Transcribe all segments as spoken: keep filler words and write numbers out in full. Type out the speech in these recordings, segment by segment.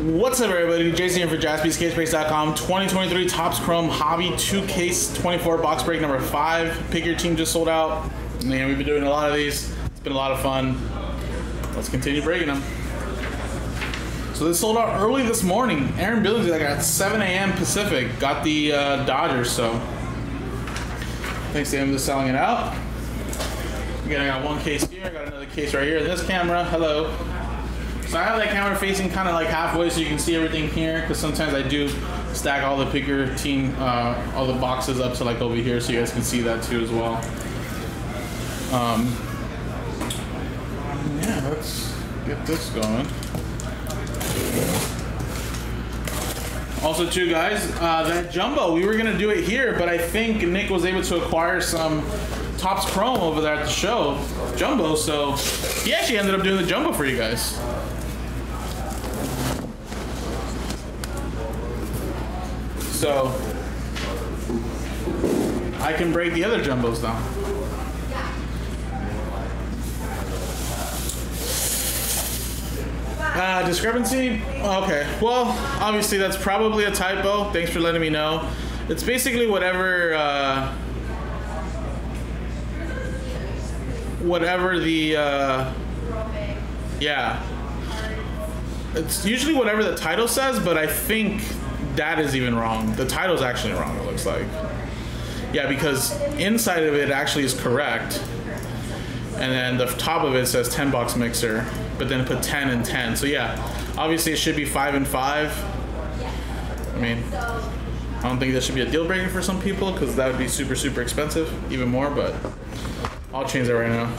What's up, everybody? Jason here for Jaspys Case Breaks dot com. twenty twenty-three Topps Chrome Hobby two case twenty-four box break number five. Pick your team just sold out. Man, we've been doing a lot of these. It's been a lot of fun. Let's continue breaking them. So this sold out early this morning. Aaron Billings, like at seven A M Pacific, got the uh, Dodgers. So thanks to him for selling it out. Again, I got one case here. I got another case right here. This camera. Hello. So I have that camera facing kind of like halfway so you can see everything here, because sometimes I do stack all the picker team, uh, all the boxes up to like over here so you guys can see that too as well. Um, yeah, let's get this going. Also too, guys, uh, that jumbo, we were going to do it here, but I think Nick was able to acquire some Topps Chrome over there at the show, jumbo, so he actually ended up doing the jumbo for you guys. So I can break the other jumbos down. Uh, discrepancy? Okay. Well, obviously that's probably a typo. Thanks for letting me know. It's basically whatever uh, whatever the uh, yeah. It's usually whatever the title says, but I think that is even wrong. The title's actually wrong, it looks like. Yeah, because inside of it actually is correct. And then the top of it says ten box mixer, but then put ten and ten. So yeah, obviously it should be five and five. I mean, I don't think that should be a deal breaker for some people because that would be super, super expensive, even more, but I'll change that right now.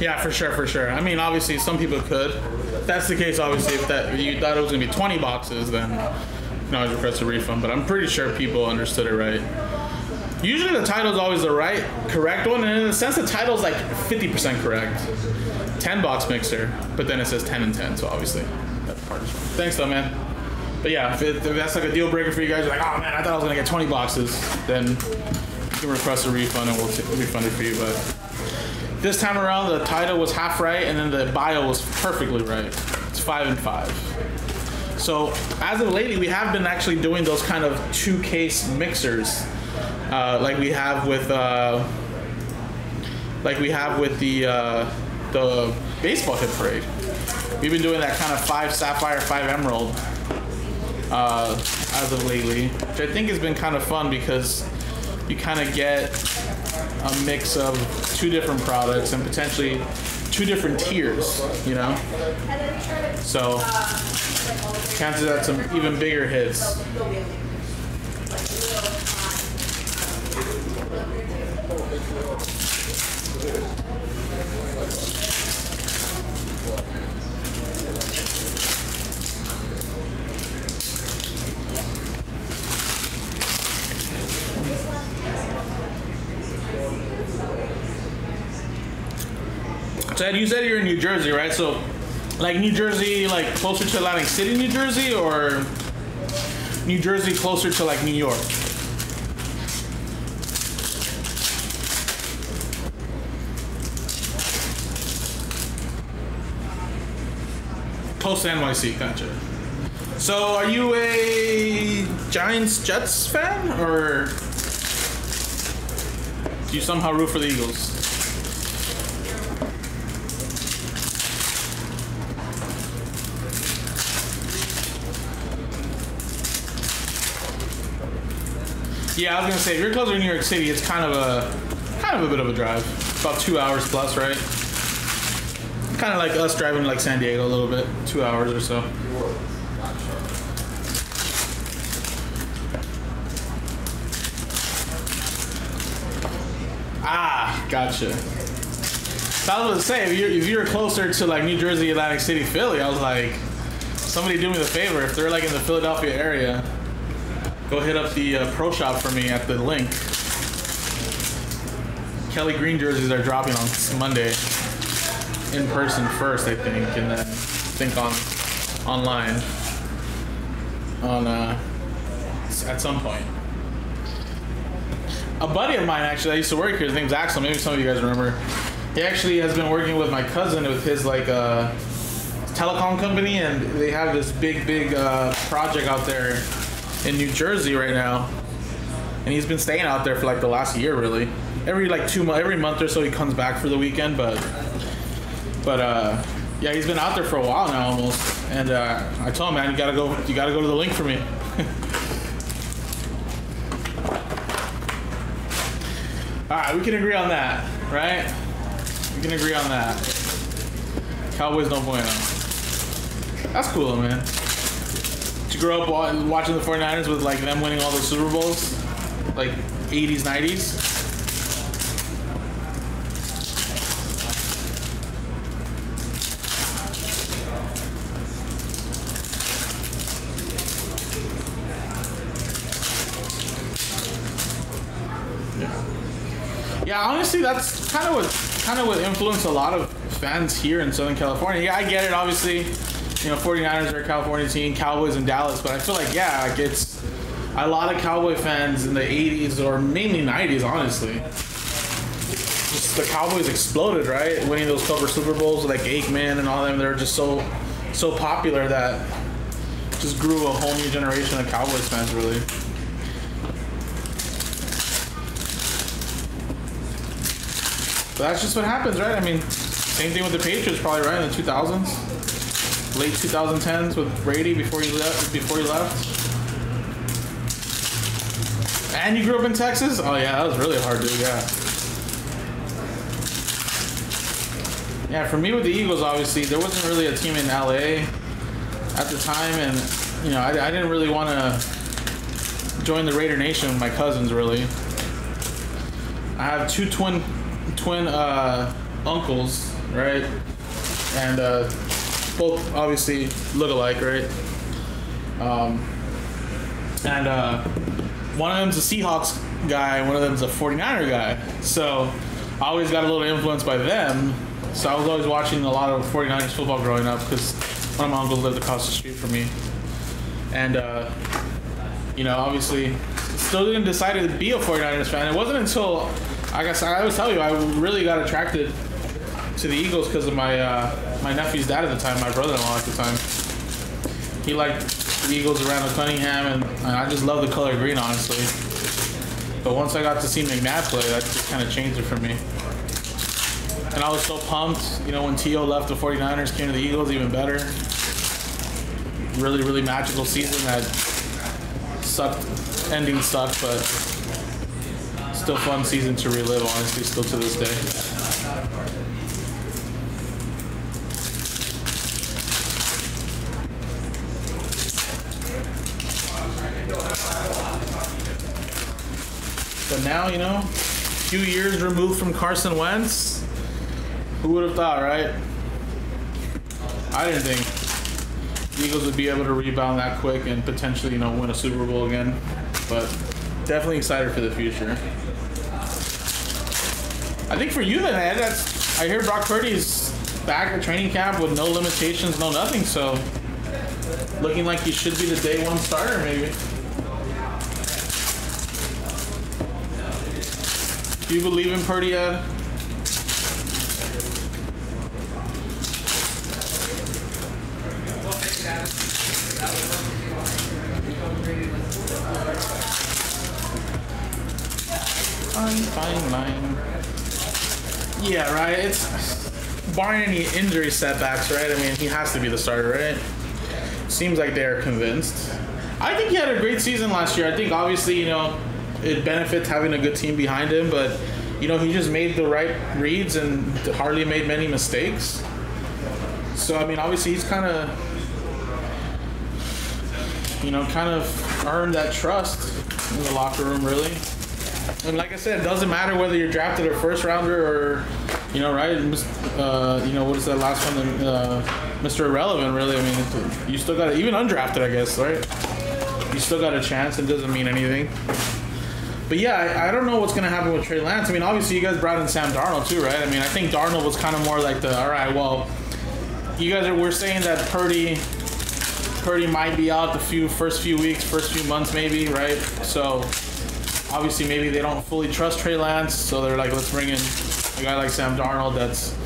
Yeah, for sure, for sure. I mean, obviously, some people could. If that's the case, obviously, if that you thought it was gonna be twenty boxes, then you can always request a refund. But I'm pretty sure people understood it right. Usually, the title's always the right, correct one, and in a sense, the title's like fifty percent correct. ten box mixer, but then it says ten and ten, so obviously, that part is wrong. Thanks, though, man. But yeah, if, it, if that's like a deal breaker for you guys, you're like, oh man, I thought I was gonna get twenty boxes, then you can request a refund and we'll t refund it for you, but. This time around, the title was half right, and then the bio was perfectly right. It's five and five. So as of lately, we have been actually doing those kind of two-case mixers, uh, like we have with, uh, like we have with the uh, the baseball hit parade. We've been doing that kind of five sapphire, five emerald, uh, as of lately, which I think has been kind of fun because you kind of get a mix of two different products and potentially two different tiers, you know? So, chances of that some even bigger hits. Ted, you said you're in New Jersey, right? So, like New Jersey, like closer to Atlantic City, New Jersey, or New Jersey closer to like New York? Close to N Y C, gotcha. So, are you a Giants-Jets fan, or do you somehow root for the Eagles? Yeah, I was gonna say if you're closer to New York City, it's kind of a kind of a bit of a drive. About two hours plus, right? Kind of like us driving to like San Diego a little bit, two hours or so. Ah, gotcha. So I was gonna say if you're if you're closer to like New Jersey, Atlantic City, Philly, I was like, somebody do me the favor if they're like in the Philadelphia area. Go hit up the uh, pro shop for me at the link. Kelly Green jerseys are dropping on Monday. In person first, I think, and then I think on online on uh, at some point. A buddy of mine actually that used to work here. His name's Axel. Maybe some of you guys remember. He actually has been working with my cousin with his like uh, telecom company, and they have this big, big uh, project out there in New Jersey right now, and he's been staying out there for like the last year really. Every like two months, every month or so he comes back for the weekend, but but uh, yeah, he's been out there for a while now almost. And uh, I told him, man, you gotta go, you gotta go to the link for me. All right, we can agree on that, right? We can agree on that. Cowboys no bueno. That's cool, man. You grew up watching the forty-niners with like them winning all the Super Bowls, like eighties, nineties. Yeah. Yeah, honestly, that's kind of what kind of what influenced a lot of fans here in Southern California. Yeah, I get it, obviously. You know, forty-niners are a California team, Cowboys in Dallas, but I feel like, yeah, like it's a lot of Cowboy fans in the eighties or mainly nineties, honestly. Just the Cowboys exploded, right? Winning those cover Super Bowls with like Aikman and all them, they were just so so popular that just grew a whole new generation of Cowboys fans, really. But that's just what happens, right? I mean, same thing with the Patriots probably, right, in the two thousands. Late twenty tens with Brady before he left. Before he left, and you grew up in Texas. Oh yeah, that was really hard, dude. Yeah. Yeah, for me with the Eagles, obviously there wasn't really a team in L A at the time, and you know I, I didn't really want to join the Raider Nation with my cousins. Really, I have two twin twin uh, uncles, right, and. Uh, Both obviously look alike, right? Um, and uh, one of them's a Seahawks guy, one of them's a forty-niner guy. So I always got a little influenced by them. So I was always watching a lot of forty-niners football growing up because one of my uncles lived across the street from me. And, uh, you know, obviously still didn't decide to be a forty-niners fan. It wasn't until, I guess I always tell you, I really got attracted to the Eagles because of my uh, my nephew's dad at the time, my brother-in-law at the time. He liked the Eagles around the Cunningham, and, and I just love the color green, honestly. But once I got to see McNabb play, that just kind of changed it for me. And I was so pumped, you know, when T O left the forty-niners, came to the Eagles, even better. Really, really magical season that sucked. Ending sucked, but still fun season to relive, honestly, still to this day. But now, you know, a few years removed from Carson Wentz, who would have thought, right? I didn't think the Eagles would be able to rebound that quick and potentially, you know, win a Super Bowl again. But definitely excited for the future. I think for you then, Ed, that's, I hear Brock Purdy's back at training camp with no limitations, no nothing. So looking like he should be the day one starter, maybe. Do you believe in Purdy yet? Fine, fine, mine. Yeah, right. It's barring any injury setbacks, right? I mean, he has to be the starter, right? Seems like they are convinced. I think he had a great season last year. I think obviously, you know. it benefits having a good team behind him, but you know, he just made the right reads and hardly made many mistakes. So I mean, obviously he's kind of, you know, kind of earned that trust in the locker room, really. And like I said, it doesn't matter whether you're drafted a first rounder or, you know, right? Uh, you know, what is that last one? Uh, Mister Irrelevant, really. I mean, you still got, even undrafted, I guess, right? You still got a chance. It doesn't mean anything. But yeah, I, I don't know what's going to happen with Trey Lance. I mean, obviously, you guys brought in Sam Darnold too, right? I mean, I think Darnold was kind of more like the, all right, well, you guys are, we're saying that Purdy, Purdy might be out the few first few weeks, first few months, maybe, right? So obviously, maybe they don't fully trust Trey Lance, so they're like, let's bring in a guy like Sam Darnold that's,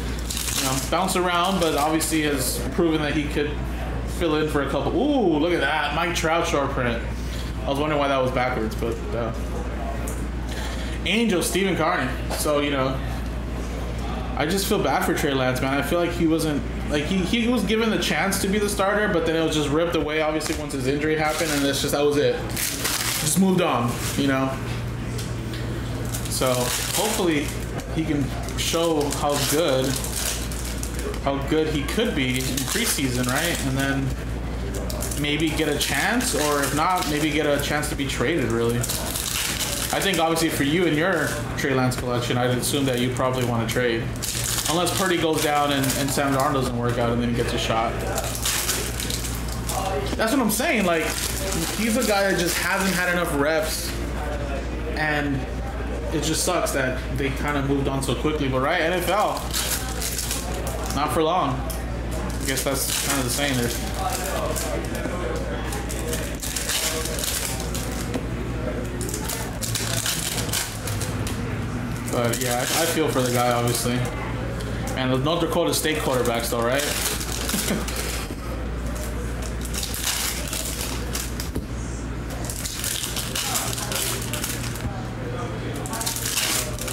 you know, bounce around, but obviously has proven that he could fill in for a couple. Ooh, look at that, Mike Trout short print. I was wondering why that was backwards, but. Uh, Angel, Stephen Carney. So, you know, I just feel bad for Trey Lance, man. I feel like he wasn't, like, he, he was given the chance to be the starter, but then it was just ripped away, obviously, once his injury happened, and that's just, that was it. Just moved on, you know? So, hopefully, he can show how good, how good he could be in preseason, right? And then maybe get a chance, or if not, maybe get a chance to be traded, really. I think, obviously, for you and your Trey Lance collection, I'd assume that you probably want to trade. Unless Purdy goes down and, and Sam Darnold doesn't work out and then he gets a shot. That's what I'm saying. Like, he's a guy that just hasn't had enough reps. And it just sucks that they kind of moved on so quickly. But, right, N F L, not for long. I guess that's kind of the saying there. But yeah, I, I feel for the guy, obviously. And the North Dakota State quarterbacks, though, right?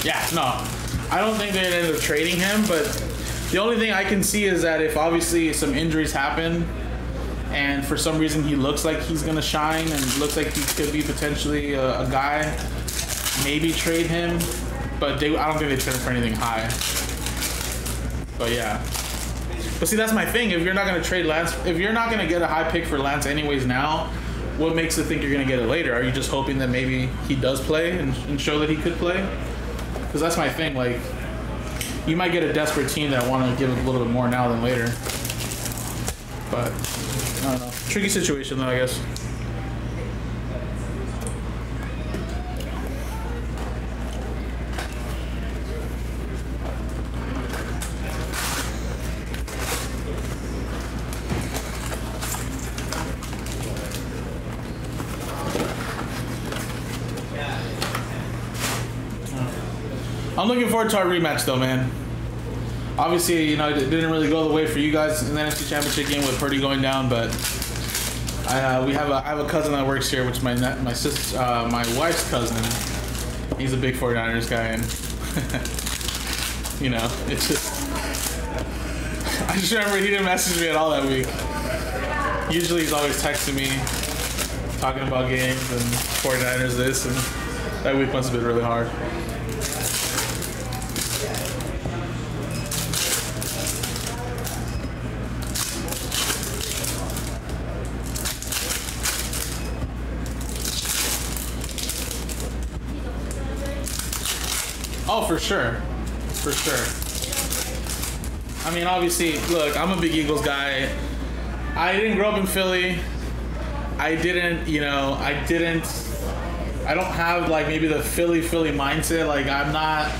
Yeah, no. I don't think they'd end up trading him, but the only thing I can see is that if obviously some injuries happen and for some reason he looks like he's going to shine and looks like he could be potentially a, a guy, maybe trade him. But they, I don't think they trade him for anything high. But yeah. But see, that's my thing. If you're not going to trade Lance, if you're not going to get a high pick for Lance anyways now, what makes it think you're going to get it later? Are you just hoping that maybe he does play and, and show that he could play? Because that's my thing. Like, you might get a desperate team that want to give a little bit more now than later. But, I don't know. Tricky situation, though, I guess. I'm looking forward to our rematch, though, man. Obviously, you know, it didn't really go the way for you guys in the N F C Championship game with Purdy going down, but I, uh, we have a, I have a cousin that works here, which is my my sis, uh, my wife's cousin. He's a big forty-niners guy, and you know, it's just I just remember he didn't message me at all that week. Usually, he's always texting me, talking about games and forty-niners this, and that week must have been really hard. Oh, for sure. For sure. I mean, obviously, look, I'm a big Eagles guy. I didn't grow up in Philly. I didn't, you know, I didn't, I don't have, like, maybe the Philly, Philly mindset. Like, I'm not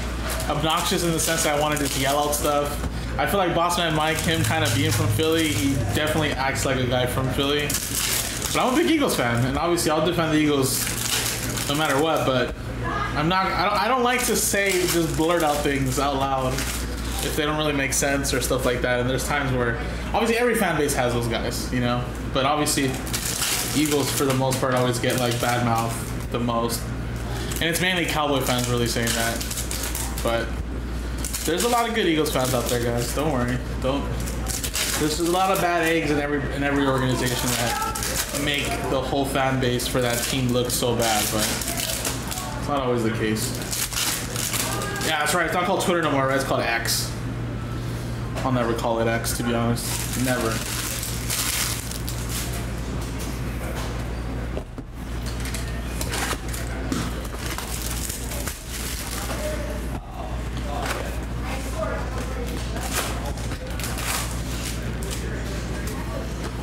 obnoxious in the sense that I want to just yell out stuff. I feel like Bossman Mike, him kind of being from Philly, he definitely acts like a guy from Philly. But I'm a big Eagles fan, and obviously I'll defend the Eagles no matter what, but I'm not, I don't, I don't like to say, just blurt out things out loud if they don't really make sense or stuff like that. And there's times where, obviously every fan base has those guys, you know? But obviously, Eagles, for the most part, always get, like, bad mouth the most. And it's mainly Cowboy fans really saying that. But there's a lot of good Eagles fans out there, guys. Don't worry. Don't. There's a lot of bad eggs in every, in every organization that make the whole fan base for that team look so bad, but It's not always the case. Yeah, that's right. It's not called Twitter no more, right? It's called X. I'll never call it X, to be honest. Never.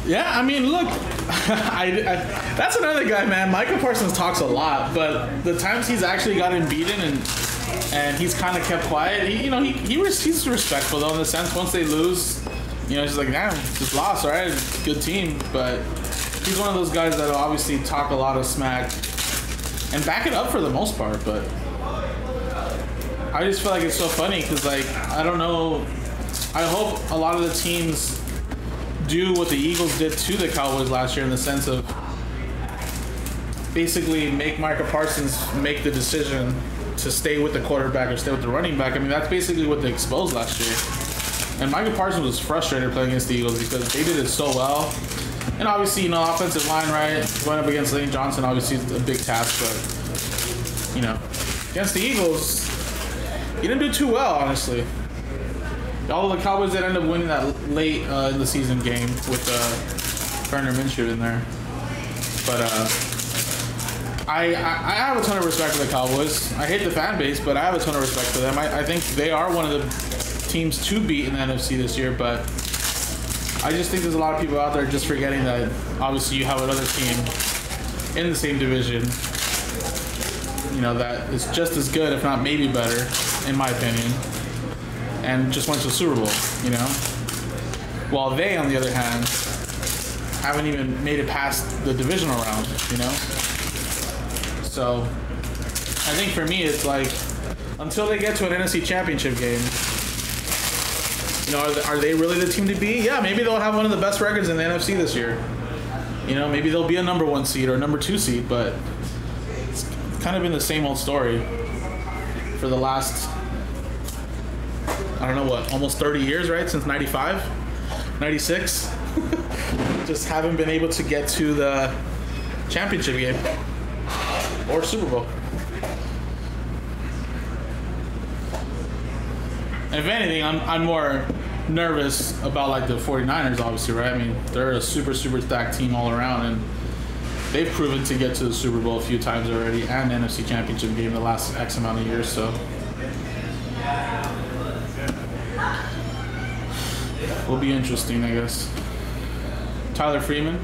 Yeah, I mean, look, I, I, that's another guy, man. Micah Parsons talks a lot, but the times he's actually gotten beaten and and he's kind of kept quiet, he, you know, he, he was, he's respectful, though, in the sense once they lose, you know, he's like, damn, just lost, all right, good team. But he's one of those guys that obviously talk a lot of smack and back it up for the most part, but I just feel like it's so funny because, like, I don't know, I hope a lot of the teams do what the Eagles did to the Cowboys last year in the sense of basically make Micah Parsons make the decision to stay with the quarterback or stay with the running back. I mean, that's basically what they exposed last year. And Micah Parsons was frustrated playing against the Eagles because they did it so well. And obviously, you know, offensive line, right? Going up against Lane Johnson, obviously, is a big task. But, you know, against the Eagles, you didn't do too well, honestly. All the Cowboys that end up winning that late uh, in the season game with uh, Gardner Minshew in there. But uh, I, I I have a ton of respect for the Cowboys. I hate the fan base, but I have a ton of respect for them. I, I think they are one of the teams to beat in the N F C this year, but I just think there's a lot of people out there just forgetting that obviously you have another team in the same division, you know, that is just as good, if not maybe better, in my opinion, and just went to the Super Bowl, you know? While they, on the other hand, haven't even made it past the divisional round, you know? So, I think for me, it's like, until they get to an N F C championship game, you know, are they, are they really the team to beat? Yeah, maybe they'll have one of the best records in the N F C this year. You know, maybe they'll be a number one seed or a number two seed, but it's kind of been the same old story for the last, I don't know what, almost thirty years, right? Since ninety-five, ninety-six. Just haven't been able to get to the championship game or Super Bowl. And if anything, I'm, I'm more nervous about, like, the forty-niners, obviously, right? I mean, they're a super, super stacked team all around, and they've proven to get to the Super Bowl a few times already and the N F C championship game the last X amount of years, so. Will be interesting, I guess. Tyler Freeman.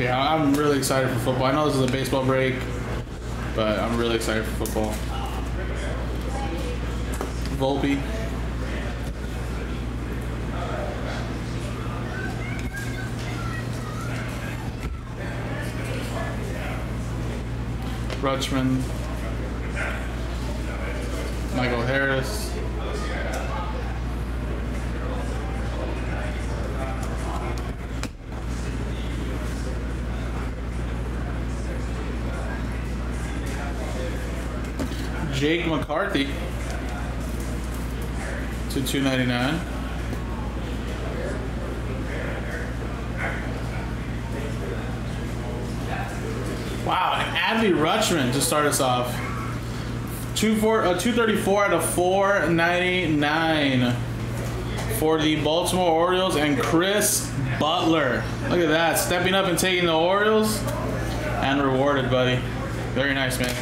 Yeah, I'm really excited for football. I know this is a baseball break, but I'm really excited for football. Volpe. Rutschman. Michael Harris. Jake McCarthy to two ninety-nine. Wow, and Adley Rutschman to start us off. Two four, uh, two thirty-four out of four ninety-nine for the Baltimore Orioles and Chris Butler. Look at that, stepping up and taking the Orioles and rewarded, buddy. Very nice, man.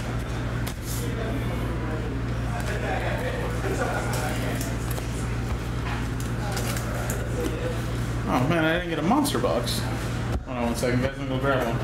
Oh man, I didn't get a monster box. Hold on one second, guys, I'm gonna go grab one.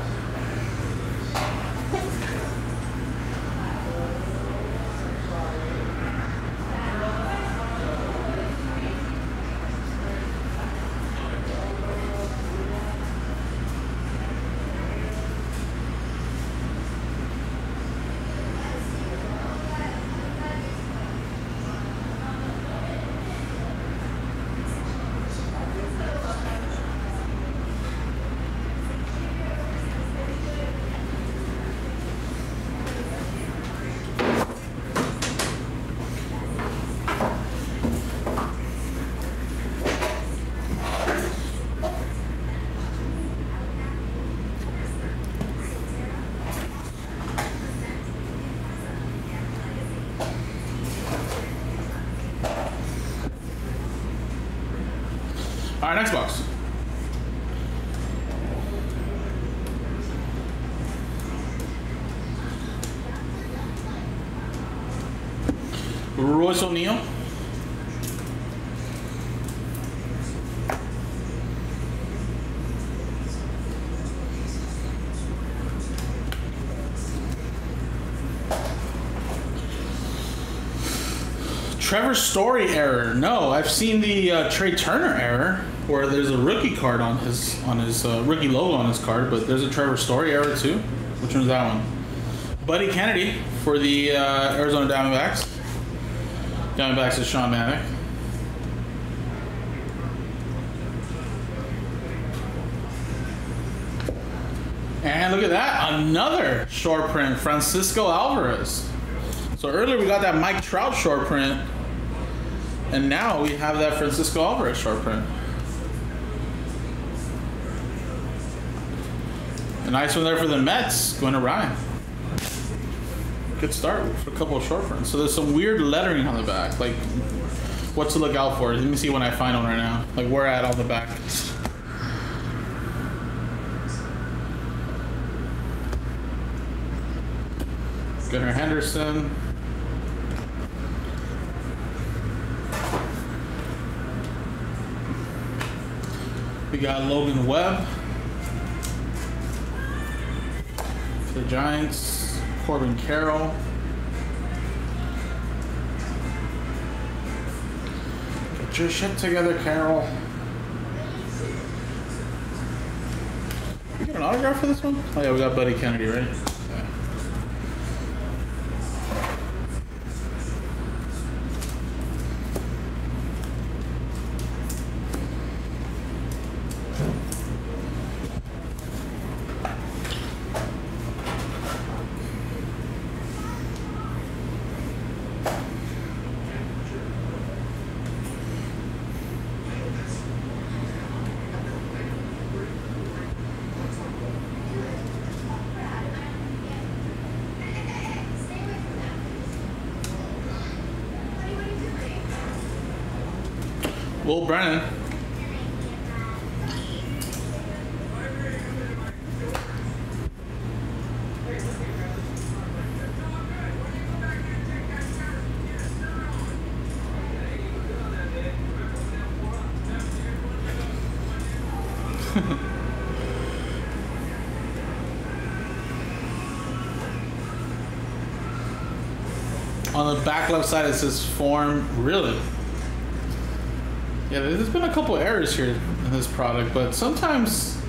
All right, next box. Royce O'Neal. Trevor Story error. No, I've seen the uh, Trey Turner error where there's a rookie card on his on his uh, rookie logo on his card, but there's a Trevor Story error too. Which one's that one? Buddy Kennedy for the uh, Arizona Diamondbacks. Diamondbacks is Sean Manek. And look at that, another short print, Francisco Alvarez. So earlier we got that Mike Trout short print. And now we have that Francisco Alvarez short print. A nice one there for the Mets, going to Ryan. Good start with a couple of short prints. So there's some weird lettering on the back. Like, what to look out for? Let me see when I find one right now. Like, where at on the back? Gunnar Henderson. We got Logan Webb for the Giants. Corbin Carroll. Get your shit together, Carroll. Did we get an autograph for this one? Oh yeah, we got Buddy Kennedy, right? Will Brennan. On the back left side it says form, really? Yeah, there's been a couple errors here in this product, but sometimes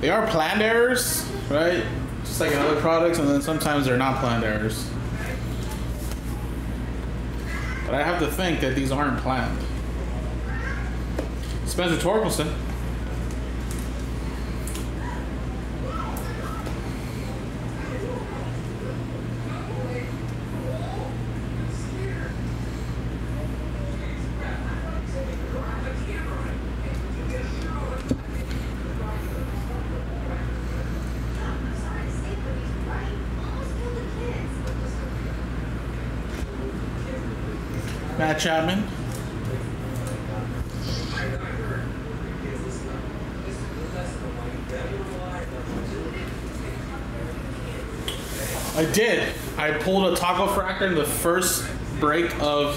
they are planned errors, right? Just like in other products, and then sometimes they're not planned errors. But I have to think that these aren't planned. Spencer Torkelson. Matt Chapman. I did. I pulled a taco fractor in the first break of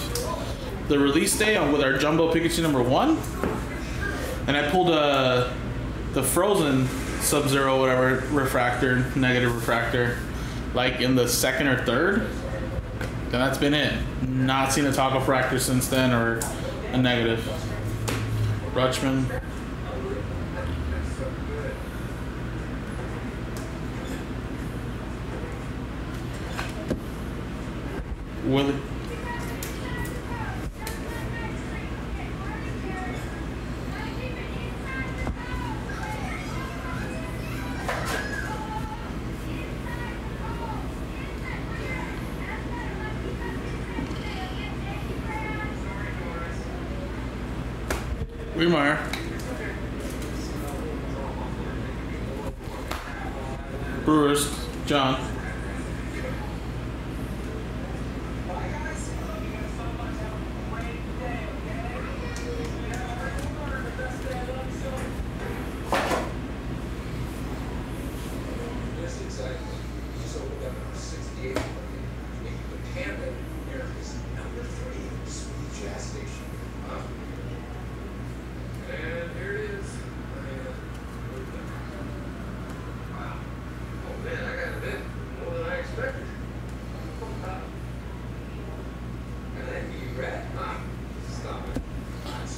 the release day on with our Jumbo Pikachu number one. And I pulled a, the Frozen Sub-Zero, whatever, refractor, negative refractor, like in the second or third. And that's been it. Not seen a taco fractor since then or a negative. Rutschman. Willie. Remeyer. Brewers, John.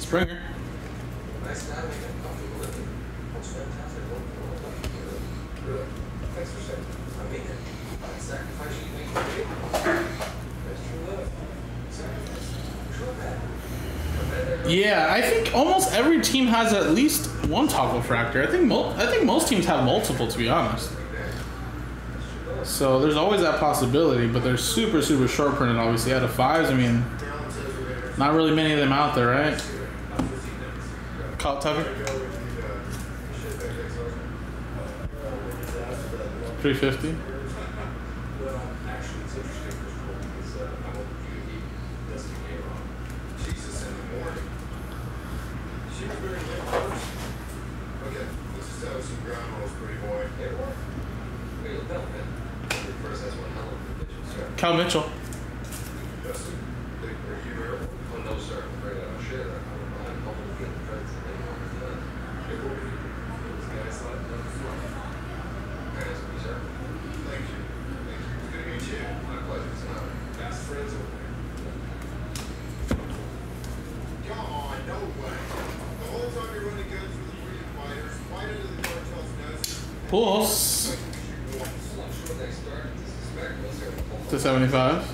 Stringer. Nice time. That's fantastic. Thanks for sharing. I mean, I sacrifice you make it. That's true love. Sacrifice. True love. Yeah, I think almost every team has at least one toggle fracture. I think mo I think most teams have multiple, to be honest. So there's always that possibility, but they're super, super short printed, obviously. Out of fives, I mean, not really many of them out there, right? Caught Tucker. three fifty. Cal Mitchell. Pulse to seventy-five.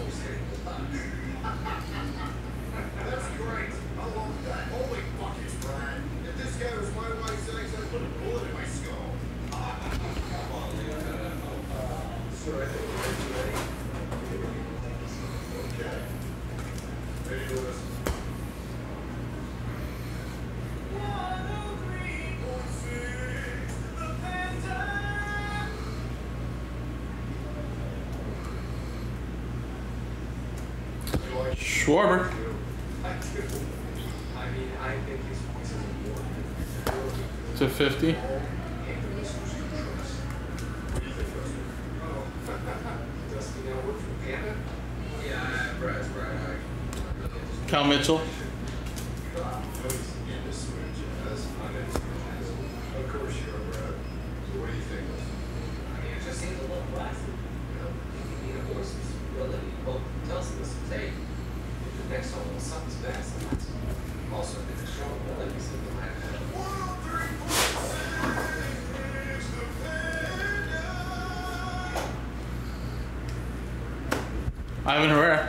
That's great. I love that. Holy buckets, Brian. If this guy was my white sex, I'd put a bullet in my skull. Come on, dude. Okay. Ready to listen. Schwarber. To fifty. Cal Mitchell. Ivan Herrera.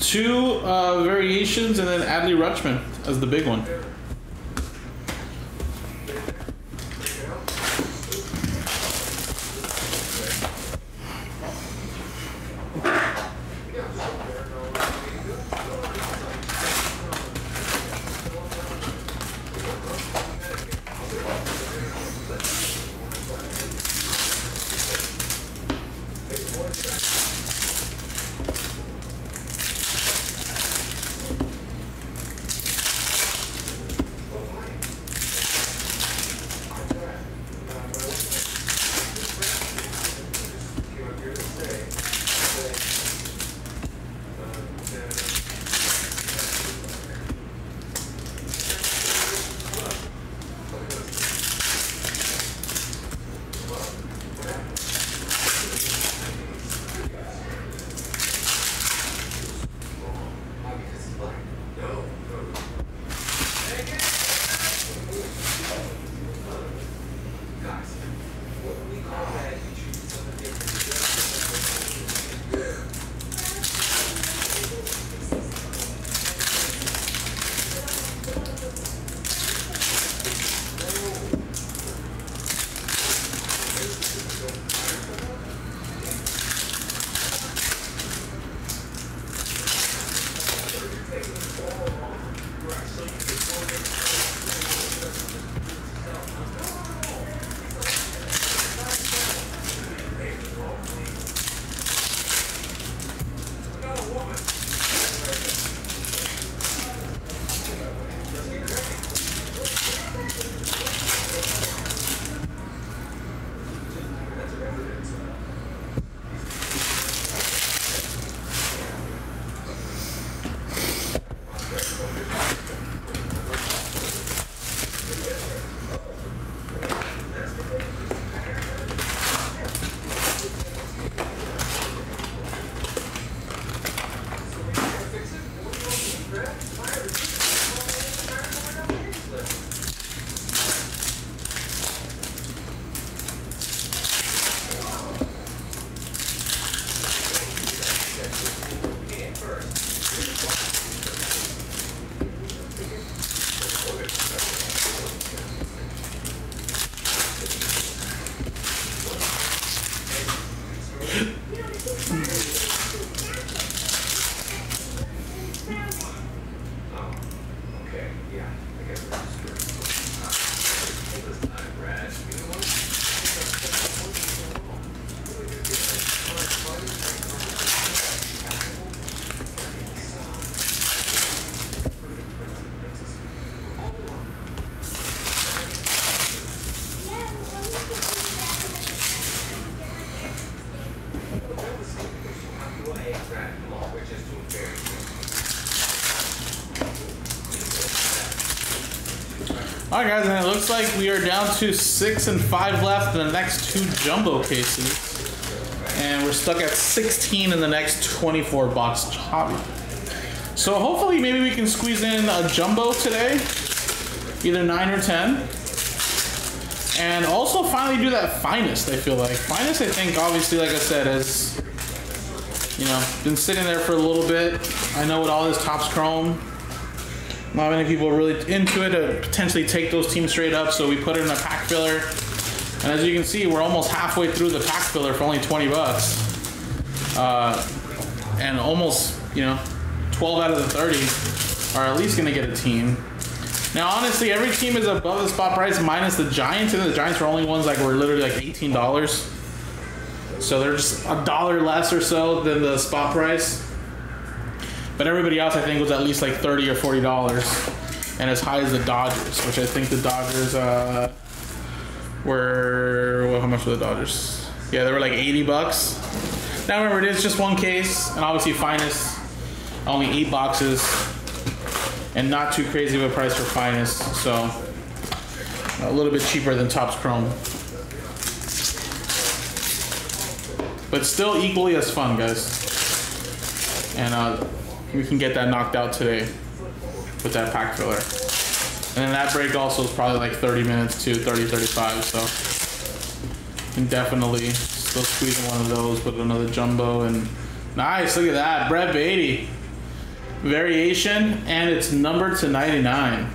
Two uh, variations, and then Adley Rutschman as the big one. Alright guys, and it looks like we are down to six and five left in the next two jumbo cases. And we're stuck at sixteen in the next twenty-four box hobby. So hopefully maybe we can squeeze in a jumbo today, either nine or ten. And also finally do that Finest, I feel like. Finest, I think, obviously, like I said, has, you know, been sitting there for a little bit. I know with all this Topps Chrome, not many people are really into it to potentially take those teams straight up, so we put it in a pack filler. And as you can see, we're almost halfway through the pack filler for only twenty bucks. Uh, and almost, you know, twelve out of the thirty are at least gonna get a team. Now, honestly, every team is above the spot price minus the Giants, and the Giants were only ones like were literally like eighteen dollars. So they're just a dollar less or so than the spot price. But everybody else, I think, was at least like thirty or forty dollars, and as high as the Dodgers, which I think the Dodgers, uh, were, well, how much were the Dodgers? Yeah, they were like eighty bucks. Now remember, it is just one case, and obviously Finest, only eight boxes, and not too crazy of a price for Finest, so a little bit cheaper than Topps Chrome. But still equally as fun, guys. And uh, we can get that knocked out today with that pack filler. And then that break also is probably like thirty minutes to thirty, thirty-five, so you can definitely still squeeze in one of those with another jumbo. And nice, look at that, Brett Beatty. Variation, and it's numbered to ninety-nine.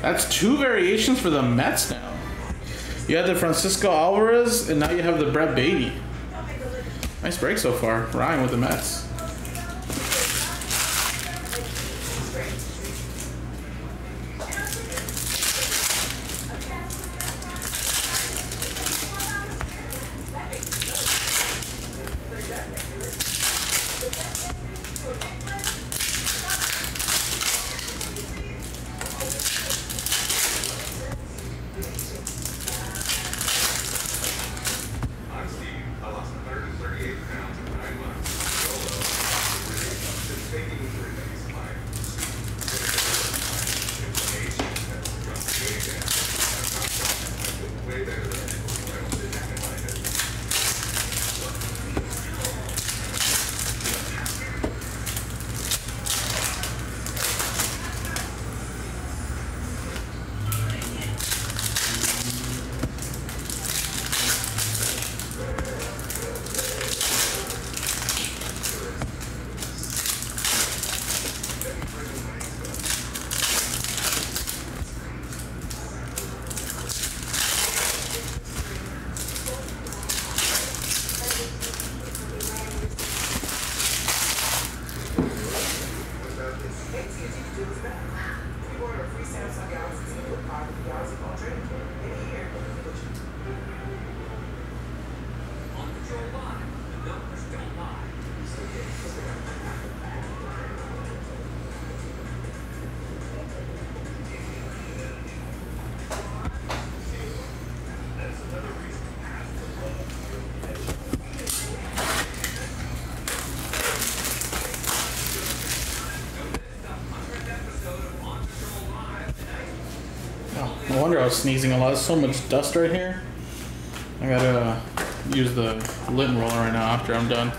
That's two variations for the Mets now. You had the Francisco Alvarez, and now you have the Brett Beatty. Nice break so far, Ryan with the Mets. I wonder I was sneezing a lot. There's so much dust right here. I gotta use the lint roller right now after I'm done.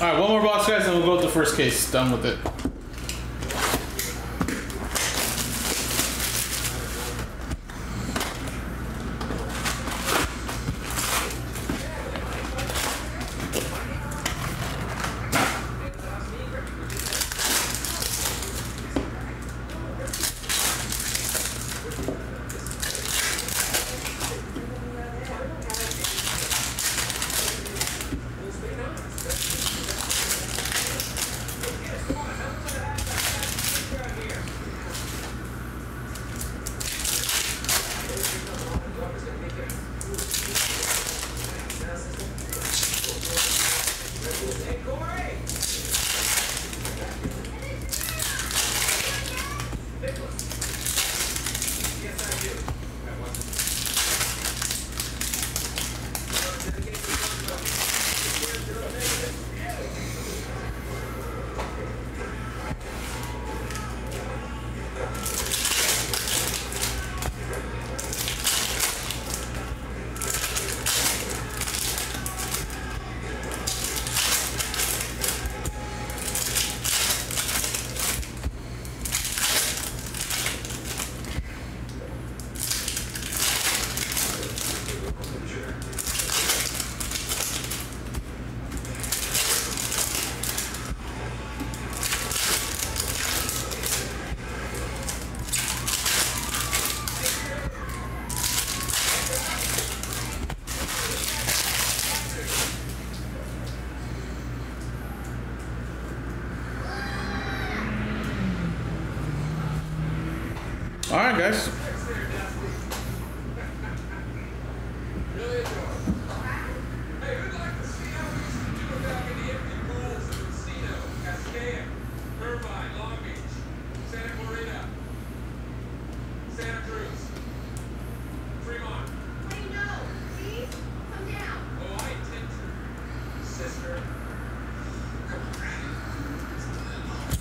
Alright, one more box, guys, and we'll go with the first case. Done with it. Alright, guys.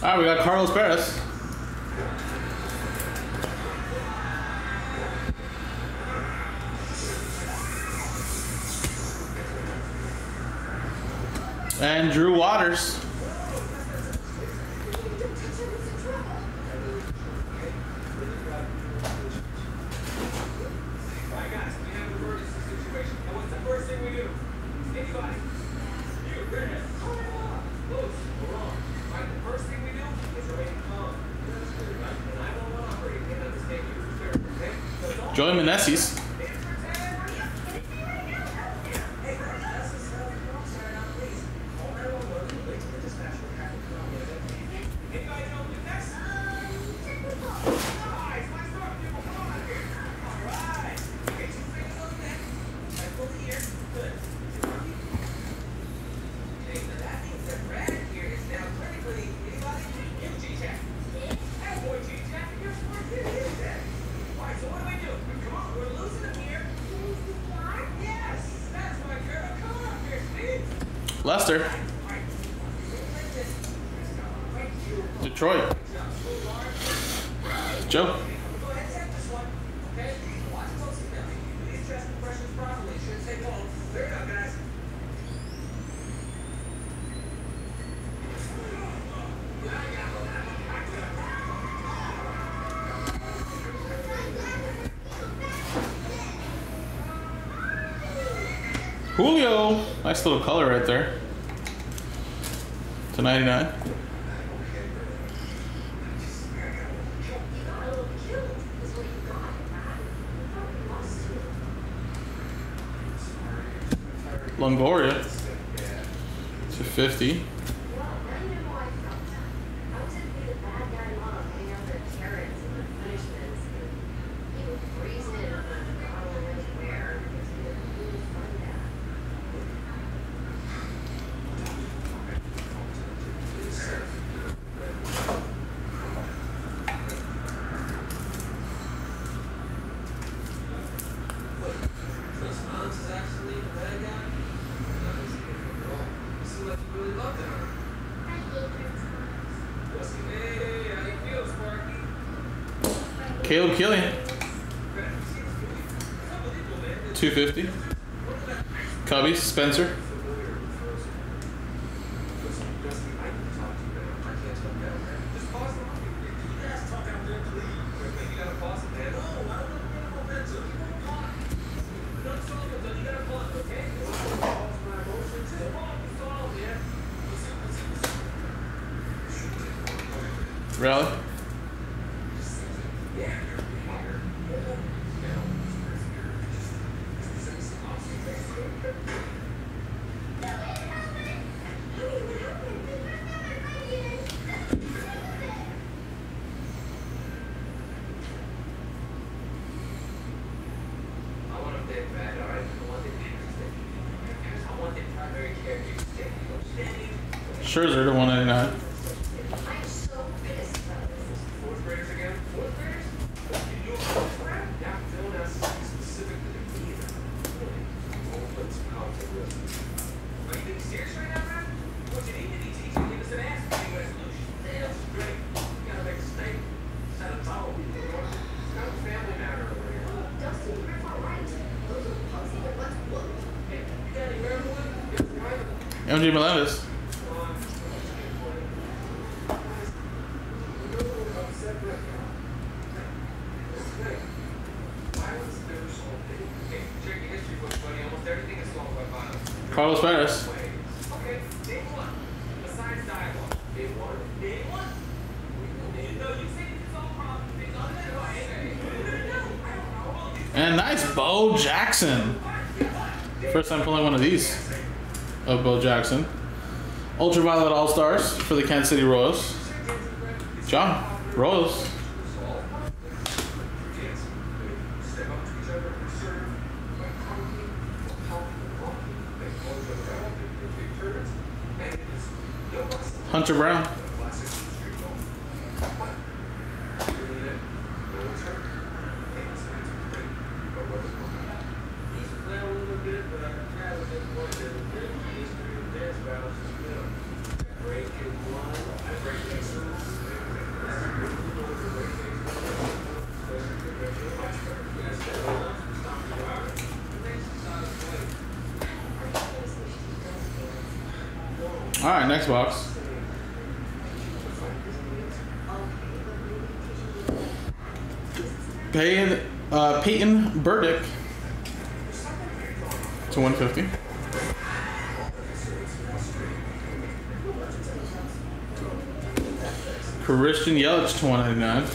Alright, we got Carlos Perez. And Drew Waters. Joey Meneses. Lester. Detroit. Joe. Julio. Nice little color right there. To ninety-nine. Longoria to fifty. Caleb Killian, two fifty. Cubbies, Spencer. Rally. Scherzer to one eighty-nine. M J Melendez. Carlos Perez. And nice Bo Jackson. First time pulling one of these of Bo Jackson. Ultraviolet All-Stars for the Kansas City Royals. John, Royals. Hunter Brown. All right, next box. Peyton, uh, Peyton Burdick to one fifty. Christian Yelich to one eighty-nine.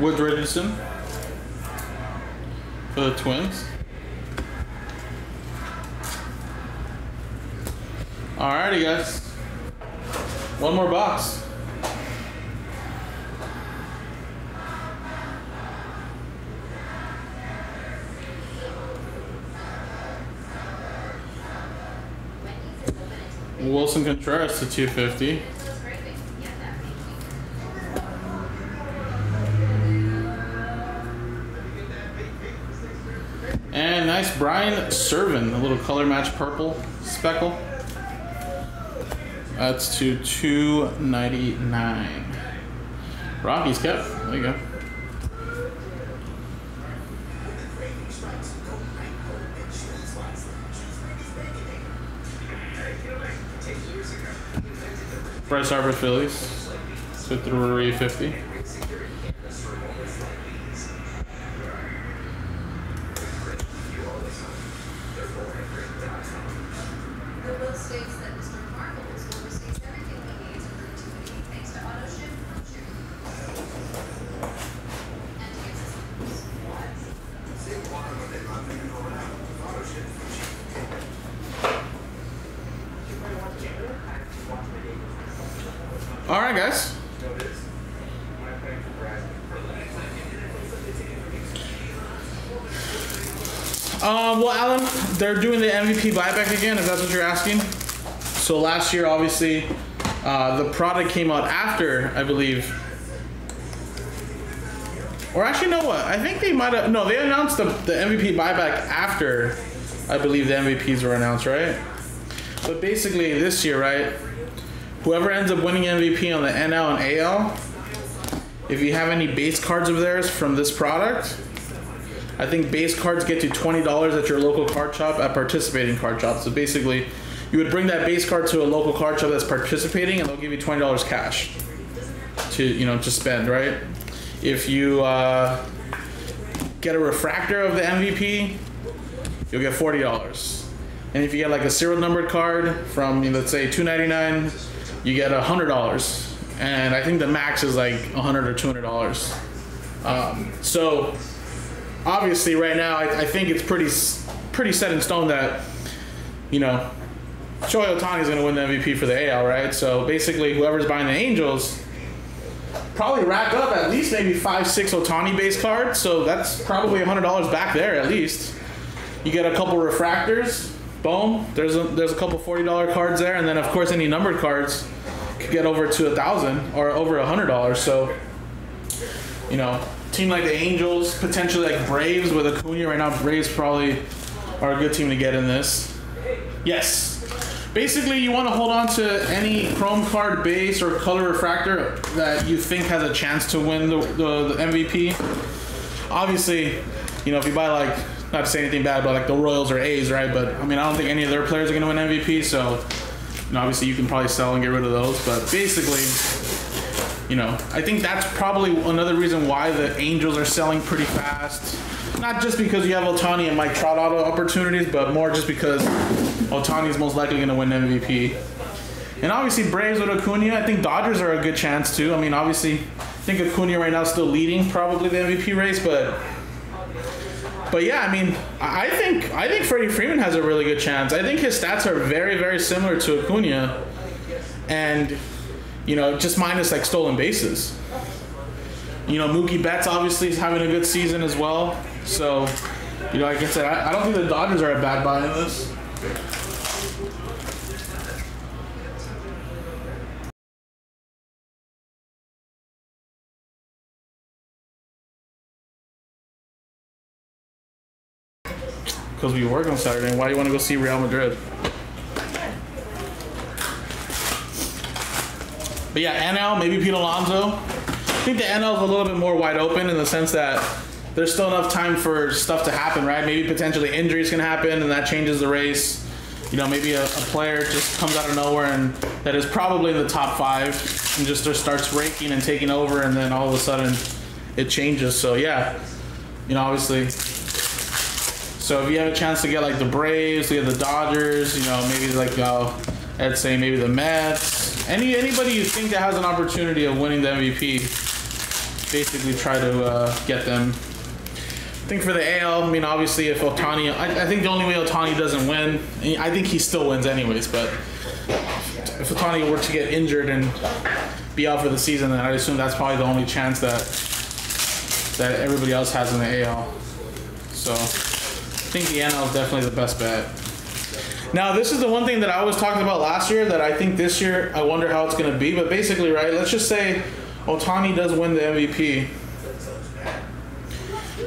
Woods Richardson for the Twins. Alrighty, guys. One more box. Wilson Contreras to two fifty. And nice Brian Servin, a little color match purple speckle. That's to two ninety-nine. Rockies Cup. There you go. Bryce Harper Phillies. So three fifty. All right, guys. Uh, well, Alan, they're doing the M V P buyback again, if that's what you're asking. So last year, obviously, uh, the product came out after, I believe. Or actually, no, what? I think they might have. No, they announced the, the M V P buyback after, I believe, the M V Ps were announced, right? But basically, this year, right? Whoever ends up winning M V P on the N L and A L, if you have any base cards of theirs from this product, I think base cards get to twenty dollars at your local card shop at participating card shops. So basically, you would bring that base card to a local card shop that's participating, and they'll give you twenty dollars cash to, you know, to spend, right? If you uh, get a refractor of the M V P, you'll get forty dollars. And if you get like a serial numbered card from, you know, let's say two ninety-nine, you get one hundred dollars, and I think the max is like one hundred dollars or two hundred dollars. Um, so, obviously, right now, I, I think it's pretty pretty set in stone that, you know, Shohei Ohtani is going to win the M V P for the A L, right? So, basically, whoever's buying the Angels probably rack up at least maybe five, six Ohtani-based cards, so that's probably one hundred dollars back there at least. You get a couple refractors. Boom, there's a, there's a couple forty dollar cards there, and then of course any numbered cards could get over to a thousand or over a hundred dollars. So, you know, team like the Angels, potentially like Braves with Acuna right now. Braves probably are a good team to get in this. Yes. Basically, you want to hold on to any chrome card base or color refractor that you think has a chance to win the, the, the M V P. Obviously, you know, if you buy like, not to say anything bad, but like the Royals or A's, right? But I mean, I don't think any of their players are going to win M V P, so you know, obviously you can probably sell and get rid of those. But basically, you know, I think that's probably another reason why the Angels are selling pretty fast. Not just because you have Ohtani and Mike Trout auto opportunities, but more just because Ohtani is most likely going to win M V P. And obviously, Braves with Acuna. I think Dodgers are a good chance too. I mean, obviously, I think Acuna right now is still leading probably the M V P race, but. But yeah, I mean, I think I think Freddie Freeman has a really good chance. I think his stats are very, very similar to Acuna, and you know, just minus like stolen bases. You know, Mookie Betts obviously is having a good season as well. So, you know, like I said, I, I don't think the Dodgers are a bad buy in this. Because we work on Saturday, and why do you want to go see Real Madrid? But yeah, N L, maybe Pete Alonso. I think the N L is a little bit more wide open in the sense that there's still enough time for stuff to happen, right? Maybe potentially injuries can happen, and that changes the race. You know, maybe a, a player just comes out of nowhere and that is probably in the top five and just starts raking and taking over, and then all of a sudden it changes. So yeah, you know, obviously. So if you have a chance to get like the Braves, you have the Dodgers, you know, maybe like uh, I'd say maybe the Mets, any anybody you think that has an opportunity of winning the M V P, basically try to uh, get them. I think for the A L, I mean, obviously if Ohtani, I, I think the only way Ohtani doesn't win, I think he still wins anyways, but if Ohtani were to get injured and be out for the season, then I'd assume that's probably the only chance that that everybody else has in the A L. So. I think the N L is definitely the best bet. Now, this is the one thing that I was talking about last year that I think this year, I wonder how it's going to be. But basically, right, let's just say Ohtani does win the M V P.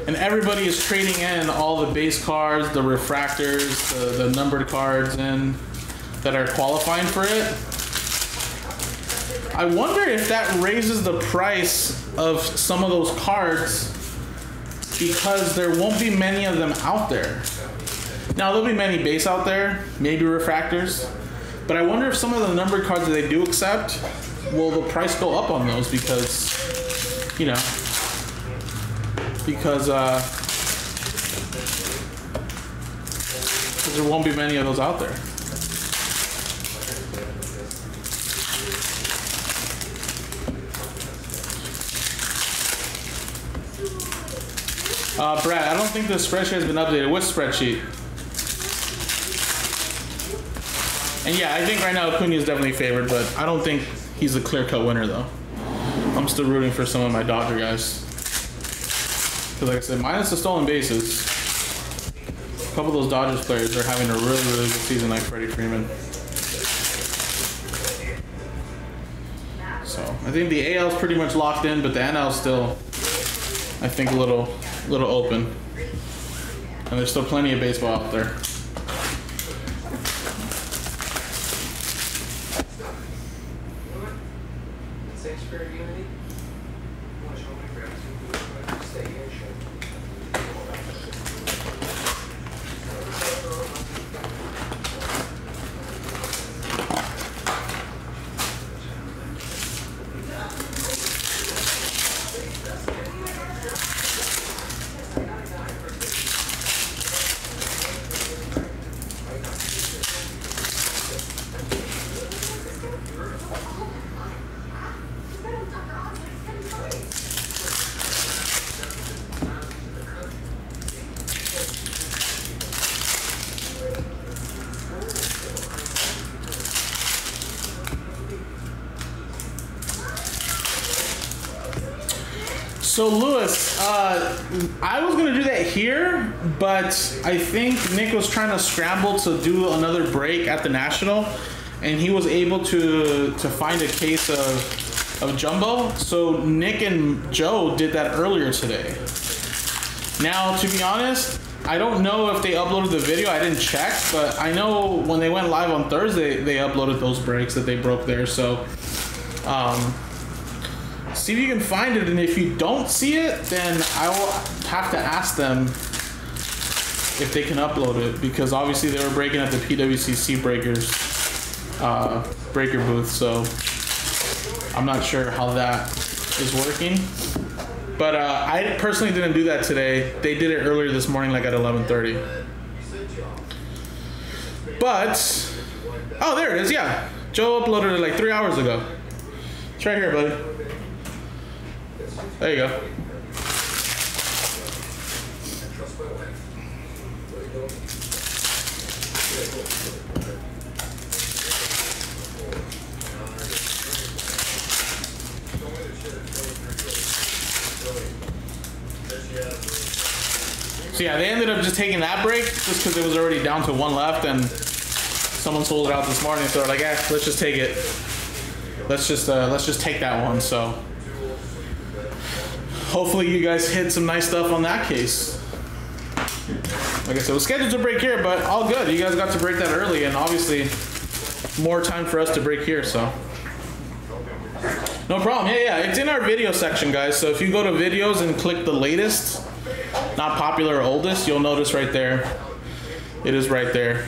And everybody is trading in all the base cards, the refractors, the, the numbered cards in that are qualifying for it. I wonder if that raises the price of some of those cards because there won't be many of them out there. Now, there'll be many base out there, maybe refractors, but I wonder if some of the numbered cards that they do accept, will the price go up on those because, you know, because uh, because there won't be many of those out there. Uh, Brad, I don't think the spreadsheet has been updated. What spreadsheet? And yeah, I think right now Acuna is definitely favored, but I don't think he's a clear-cut winner, though. I'm still rooting for some of my Dodger guys. Because like I said, minus the stolen bases, a couple of those Dodgers players are having a really, really good season like Freddie Freeman. So I think the A L's pretty much locked in, but the N L's still, I think, a little... little open, and there's still plenty of baseball out there. So, Lewis, uh, I was going to do that here, but I think Nick was trying to scramble to do another break at the National, and he was able to to find a case of, of Jumbo. So, Nick and Joe did that earlier today. Now, to be honest, I don't know if they uploaded the video. I didn't check, but I know when they went live on Thursday, they uploaded those breaks that they broke there. So, um... see if you can find it, and if you don't see it, then I will have to ask them if they can upload it, because obviously they were breaking at the P W C C breakers uh, breaker booth, so I'm not sure how that is working. But uh, I personally didn't do that today. They did it earlier this morning, like at eleven thirty. But oh, there it is. Yeah, Joe uploaded it like three hours ago. It's right here, buddy. There you go. So yeah, they ended up just taking that break just because it was already down to one left, and someone sold it out this morning. So they're like, eh, let's just take it. Let's just uh, let's just take that one. So. Hopefully you guys hit some nice stuff on that case. Like I said, we're scheduled to break here, but all good. You guys got to break that early, and obviously more time for us to break here, so. No problem. Yeah, yeah, it's in our video section, guys. So if you go to videos and click the latest, not popular or oldest, you'll notice right there. It is right there.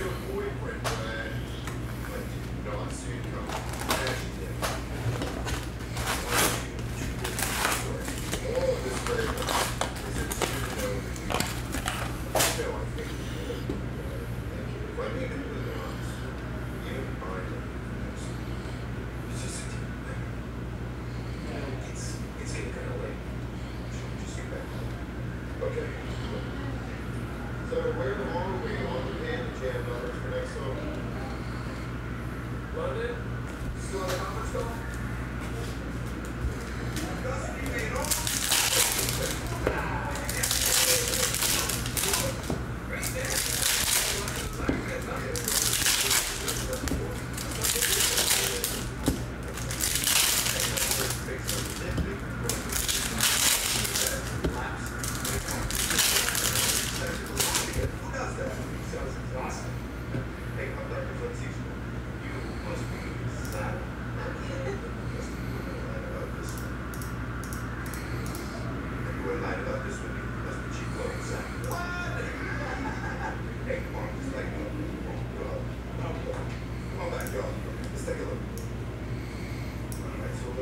Awesome.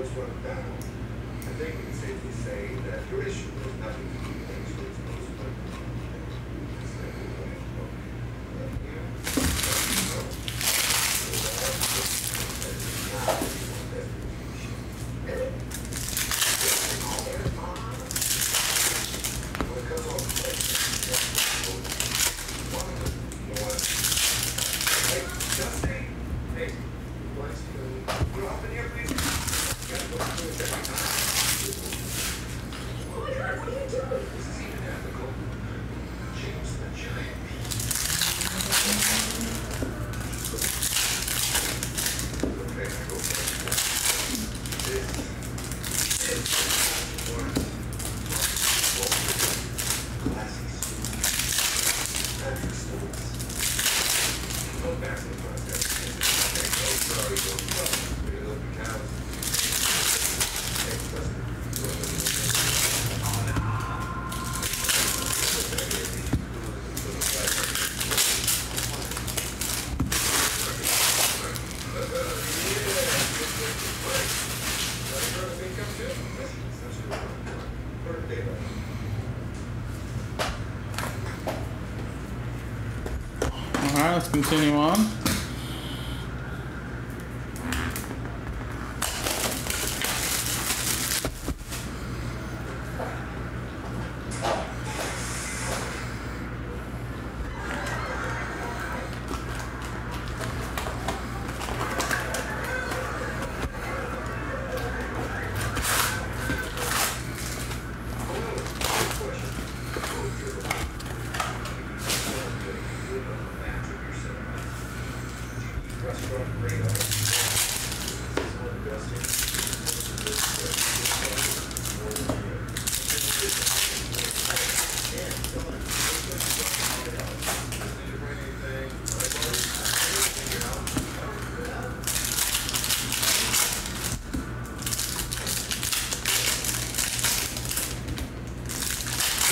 was voted down, I think we can safely say that your issue was nothing to do with the issue it's supposed to vote down. It's like we went and voted. But, you know, so that is not what you want that reputation. And all that is fine. When it comes off the election, you have to vote. You want to vote. You want to vote. Hey, just say, hey, what's your, you know, up in here, please. You gotta go through this every time. Oh my God, what are you doing? This is even ethical. James the Giant Peach. Okay, I go first. This is one classic school. Patrick Stewart. Go back to the podcast. Sorry, go to the looking cows. All right, let's continue on.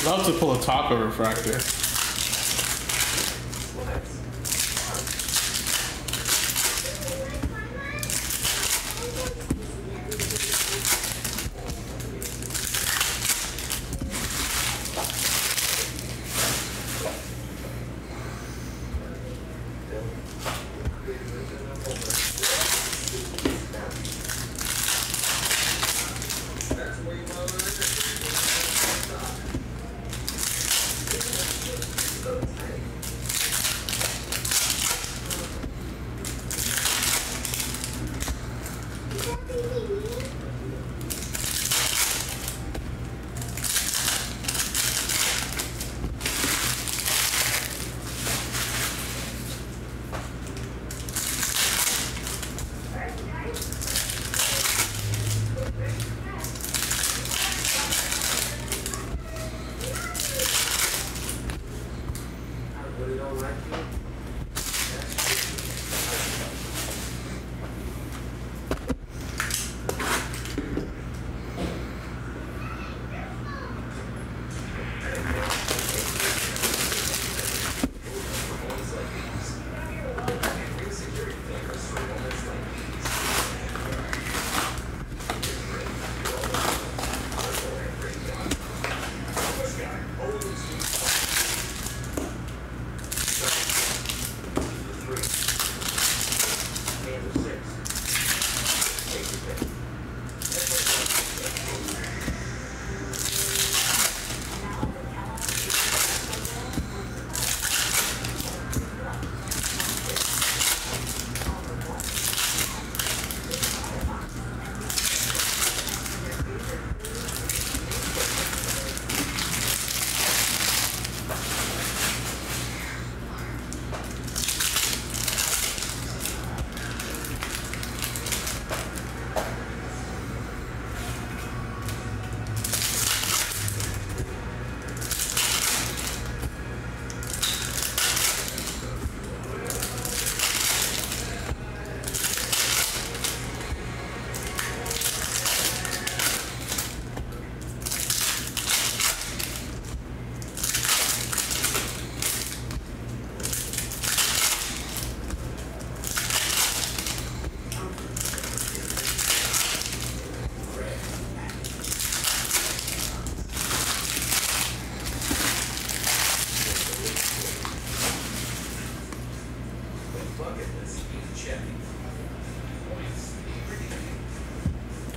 Love to pull a Taka refractor.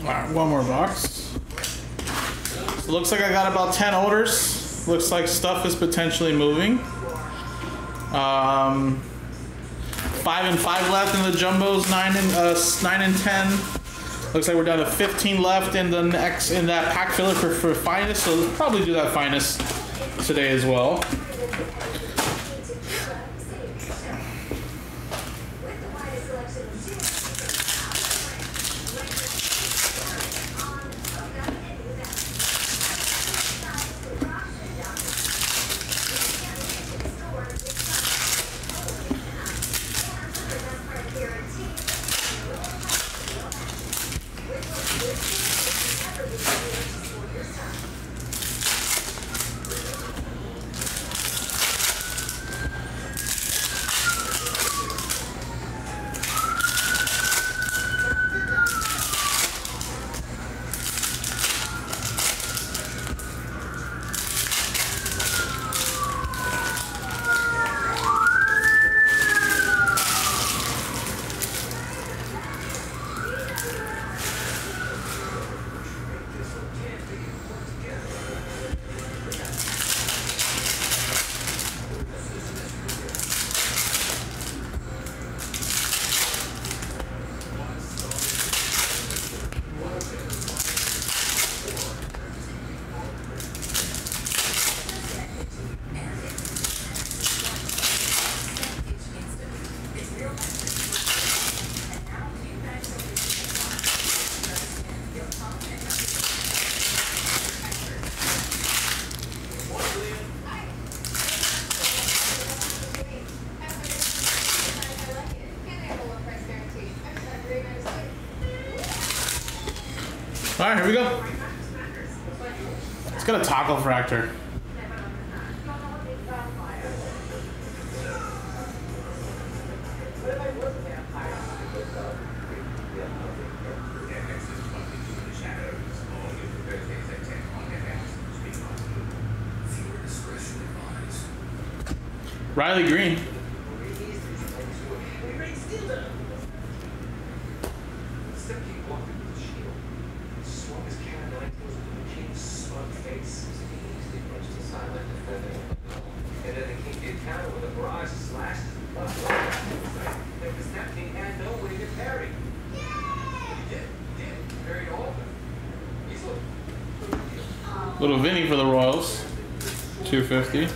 Right, one more box. So looks like I got about ten orders. Looks like stuff is potentially moving. Um, five and five left in the jumbos. Nine and uh, nine and ten. Looks like we're down to fifteen left in the next in that pack filler for, for finest. So we'll probably do that finest today as well. All right, here we go. Let's get a taco fractor. Riley Green. Little Vinny for the Royals, two fifty.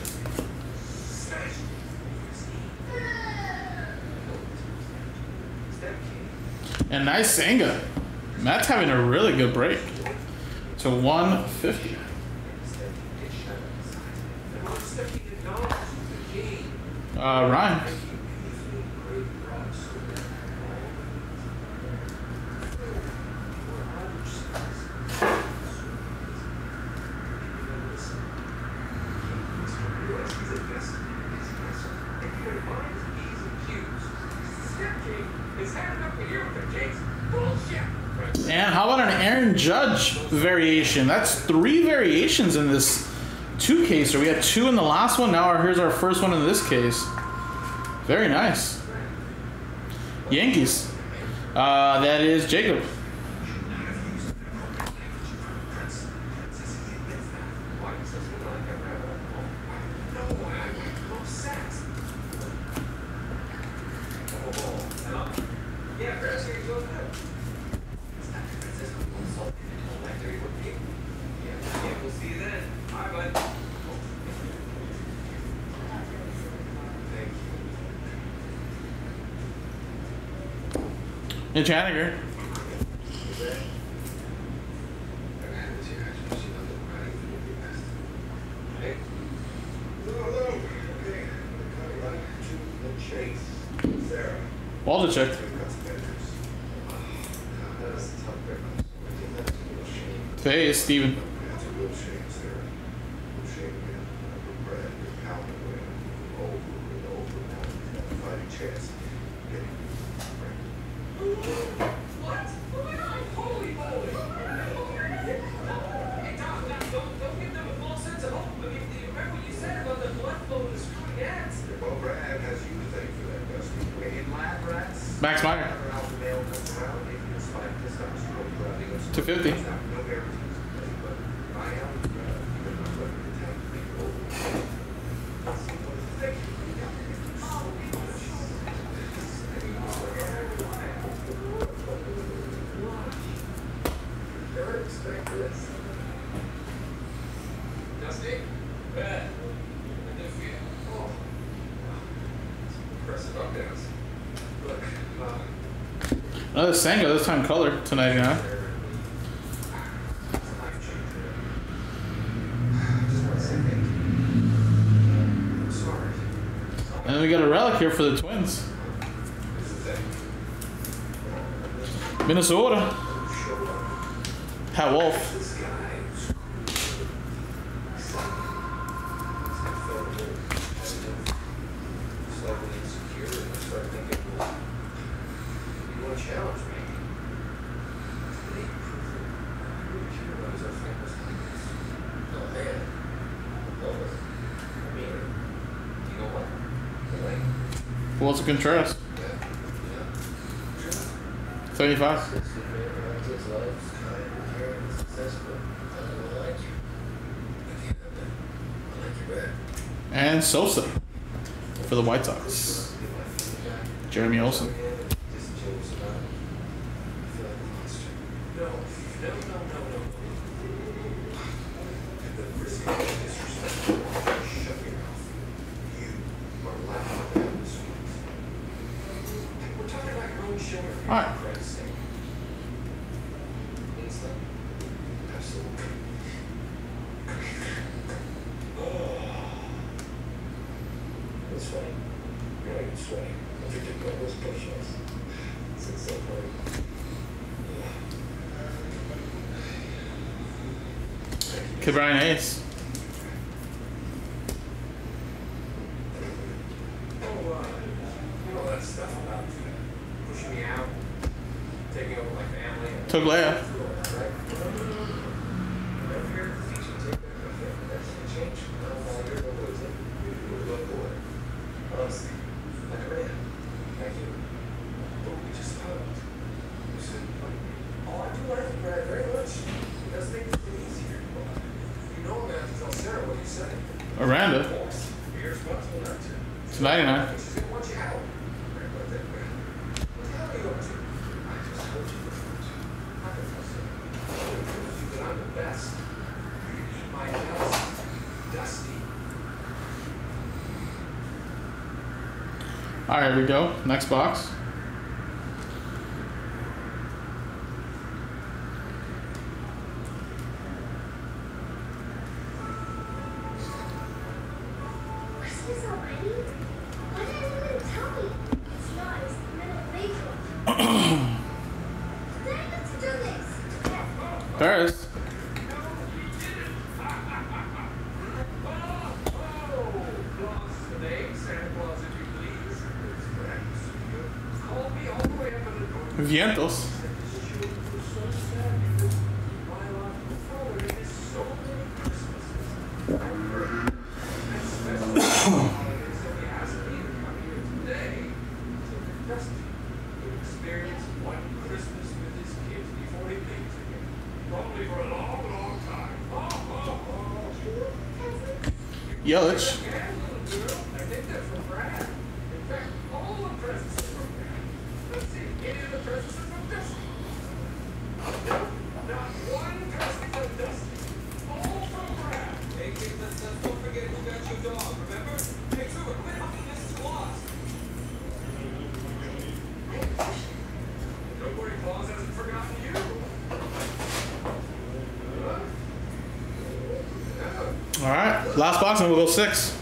And nice Senga. Matt's having a really good break to one fifty. Uh, Ryan. And how about an Aaron Judge variation? That's three variations in this two case. So we had two in the last one. Now here's our first one in this case. Very nice. Yankees. Uh, that is Jacob. And Chaniger. Waldachuk. Hey, it's Steven. two fifty. Another Senga, this time colored to ninety-nine. And then we got a relic here for the Twins. Minnesota. Pat Wolf. Wilson Contreras. thirty-five. And Sosa for the White Sox. Jeremy Olsen. Brian Hayes. Took layup. All right, here we go. Next box. Vientos. Yelich. Last box and we'll go six.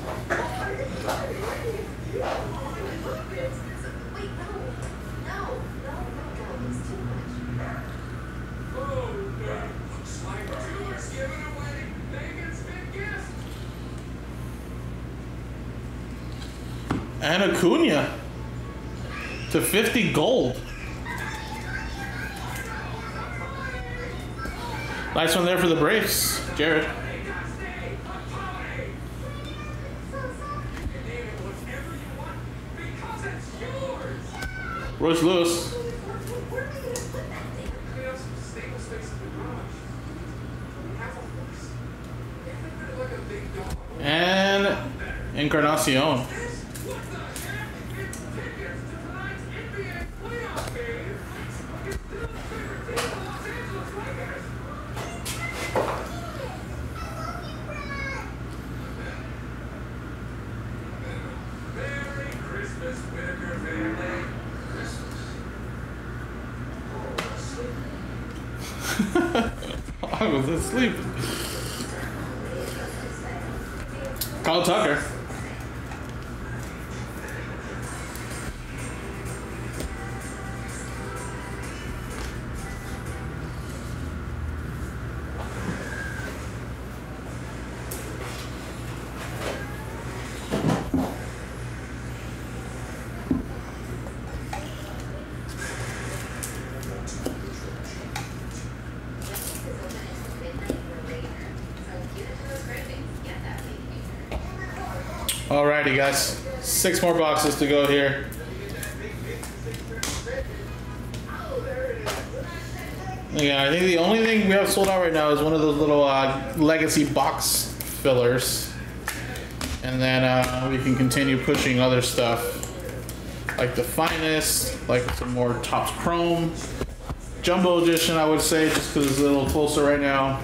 And Acuna to fifty gold. Nice one there for the Braves, Jared. Royce Lewis. And Encarnacion. I was asleep. Call Tucker. Alrighty guys, six more boxes to go here. Yeah, I think the only thing we have sold out right now is one of those little uh, legacy box fillers. And then uh, we can continue pushing other stuff. Like the Finest, like some more Topps Chrome. Jumbo Edition I would say, just because it's a little closer right now.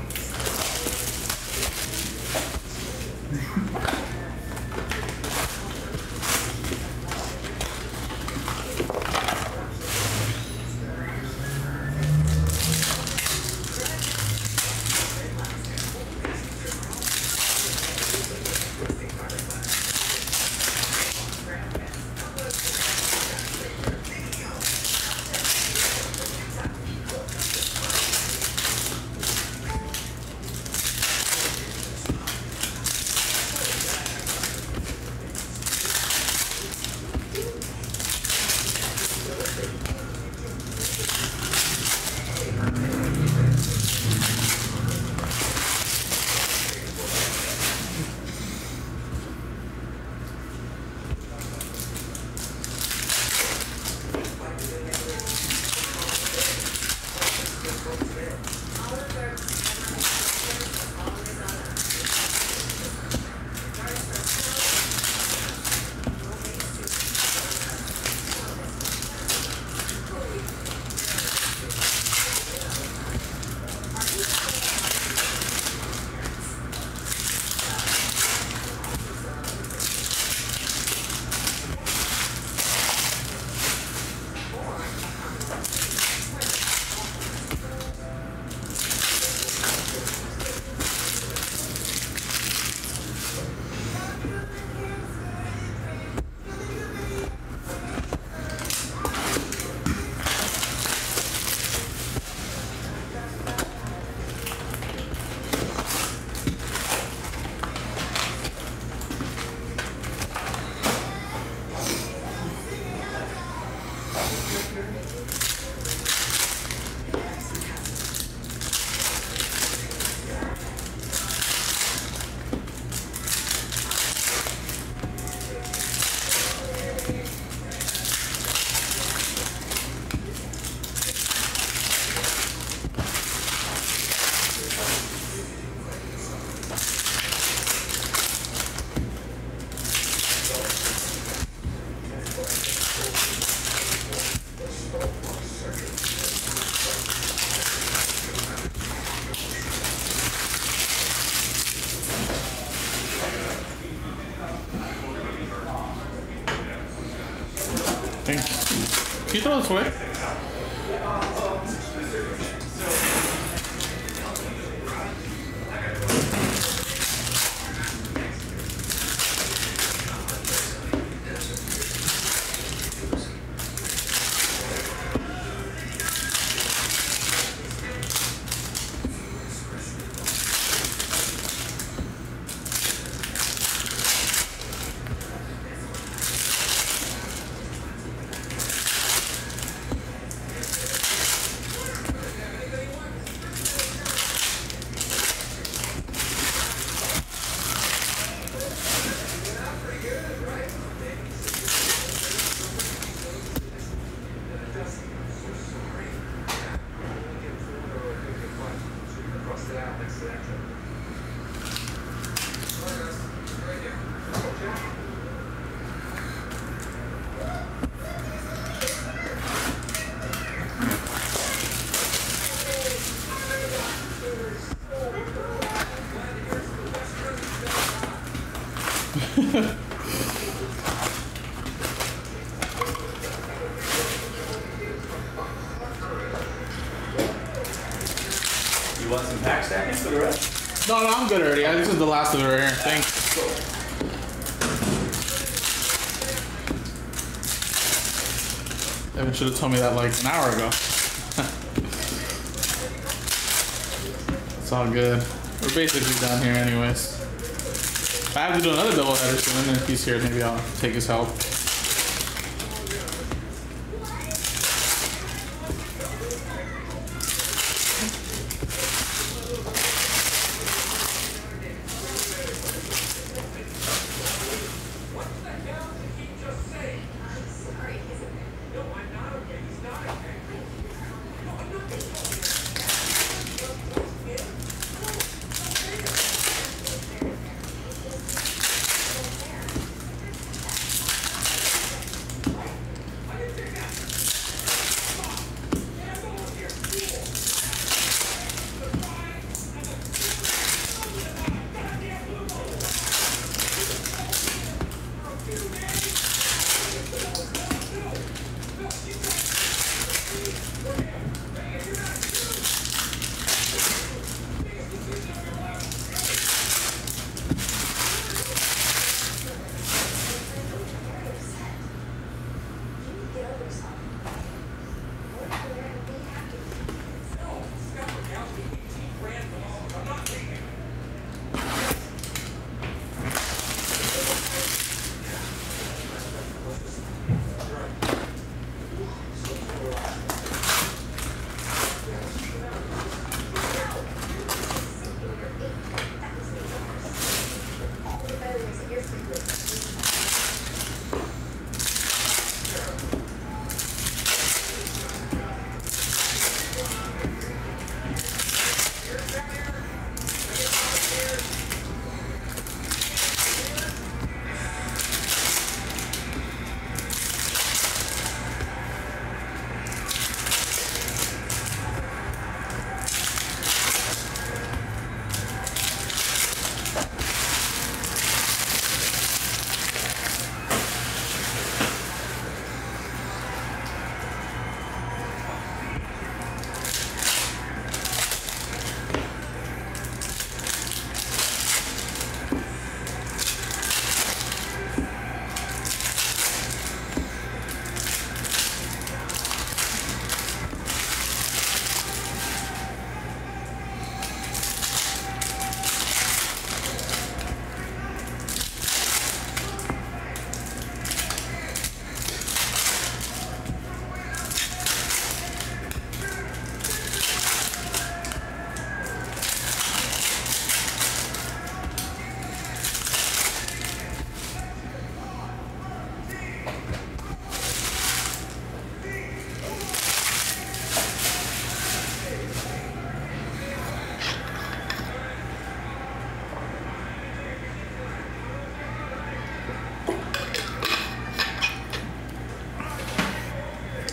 Can you throw this away? Thanks for that. you want some pack stacking for the rest? No, no, I'm good already. This is the last of it right here. Thanks. Cool. Evan should have told me that like an hour ago. It's all good. We're basically done here anyways. If I have to do another doubleheader soon, and if he's here, maybe I'll take his help.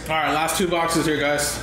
Alright, last two boxes here, guys.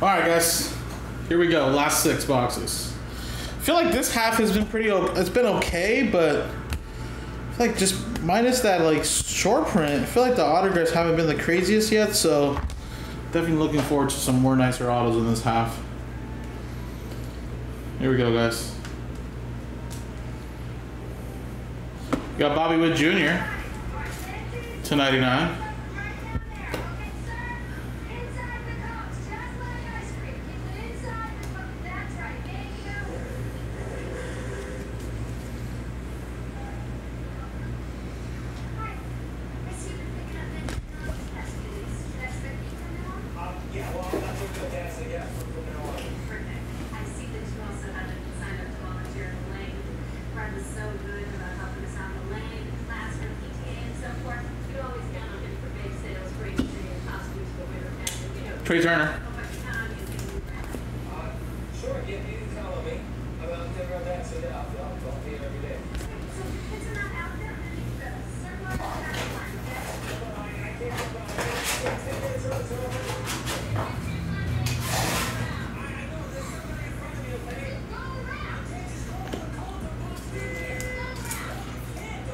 All right, guys. Here we go. Last six boxes. I feel like this half has been pretty... It's been okay, but... I feel like just minus that, like, short print, I feel like the autographs haven't been the craziest yet, so... Definitely looking forward to some more nicer autos in this half. Here we go, guys. We got Bobby Witt Junior two ninety-nine. Trey Turner.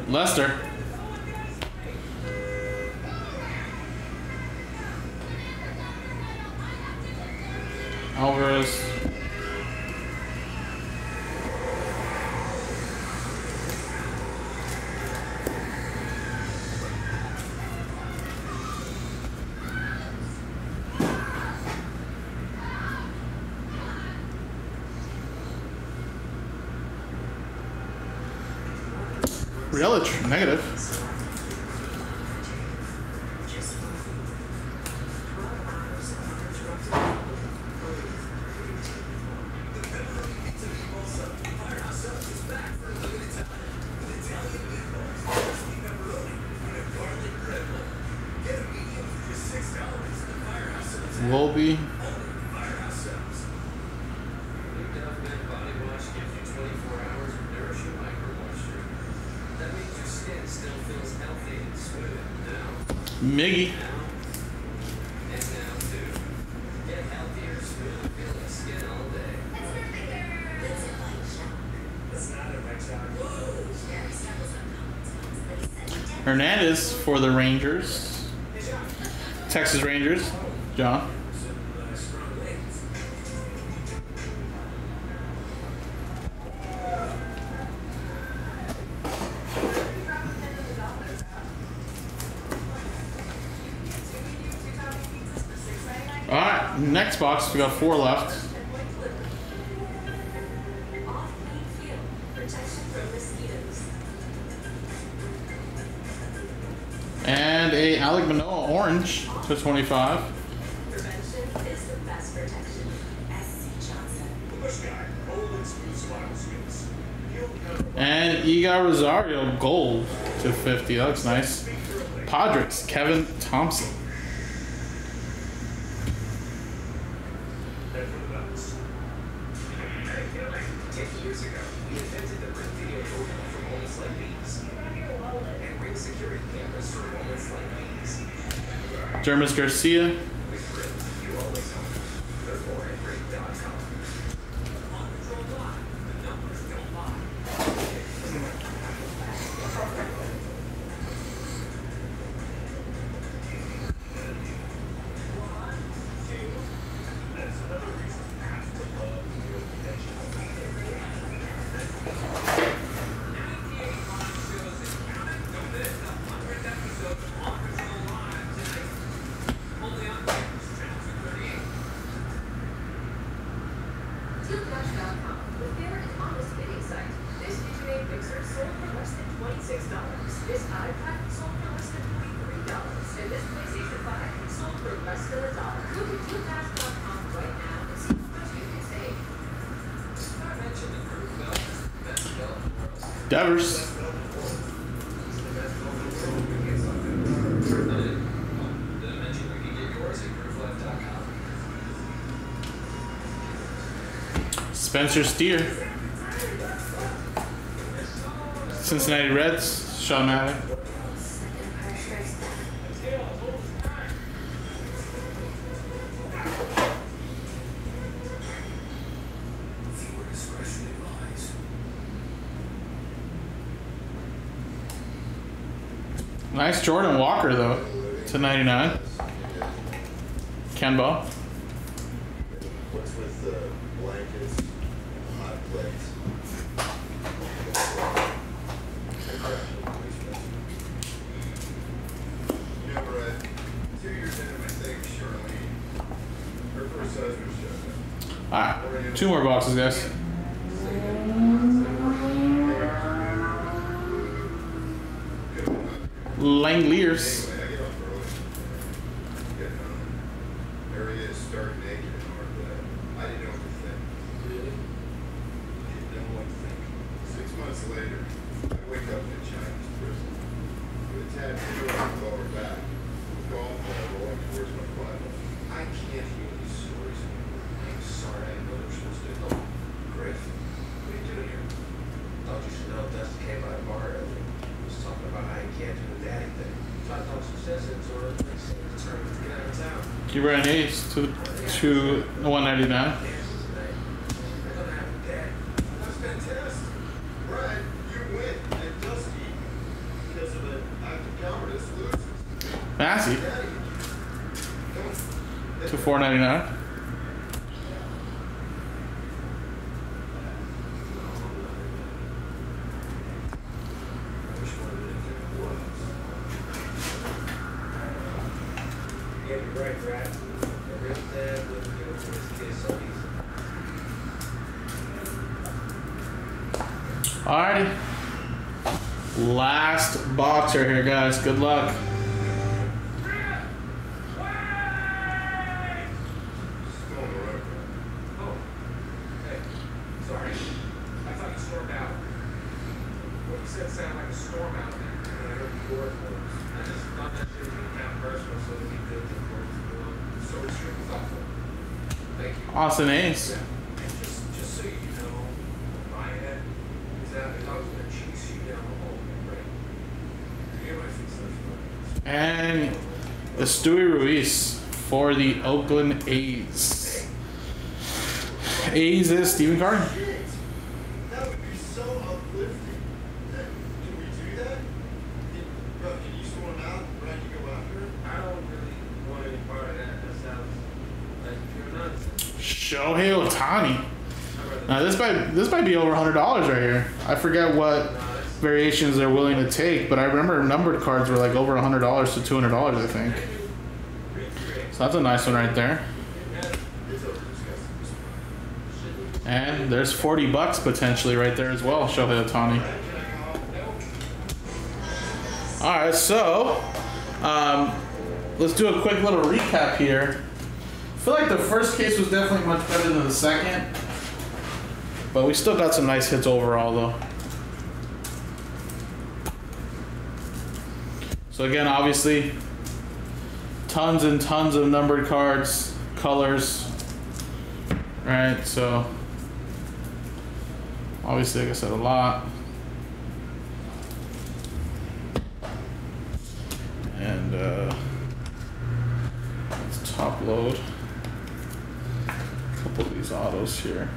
Lester. Alvarez. Relich, negative. Volpe. Miggy. Hernandez for the Rangers. Texas Rangers. John. All right, next box, we got four left. And a Alek Manoah orange to twenty-five. And Igor Rosario gold to fifty. That looks nice. Padres, Kevin Thompson. Jermis Garcia. Devers. Spencer Steer. Cincinnati Reds, Sean Malley. Nice Jordan Walker, though, to ninety-nine. Ken Ball. What's with the blankets and hot plates? You know, Brett, two years in, I think, surely, her first husband showed up. All right, two more boxes, guys. Langleers. Brian Hayes to to one ninety nine. Massey to four ninety nine. Alrighty. Last boxer here, guys. Good luck. Austin Ace. And the Stewie Ruiz for the Oakland A's. A's is Stephen Carden. That would be so uplifting. Can we do that? Bro, can you sort out what I can go after? I don't really want any part of that. That sounds like you're nuts. Shohei Ohtani. Now this might this might be over a hundred dollars right here. I forget what variations they're willing to take, but I remember numbered cards were like over a hundred dollars to two hundred dollars, I think. So that's a nice one right there. And there's forty bucks potentially right there as well, Shohei Ohtani. All right, so um, let's do a quick little recap here. I feel like the first case was definitely much better than the second, but we still got some nice hits overall, though. So again, obviously, tons and tons of numbered cards, colors, right? So obviously, like I said, a lot. And uh, let's top load a couple of these autos here.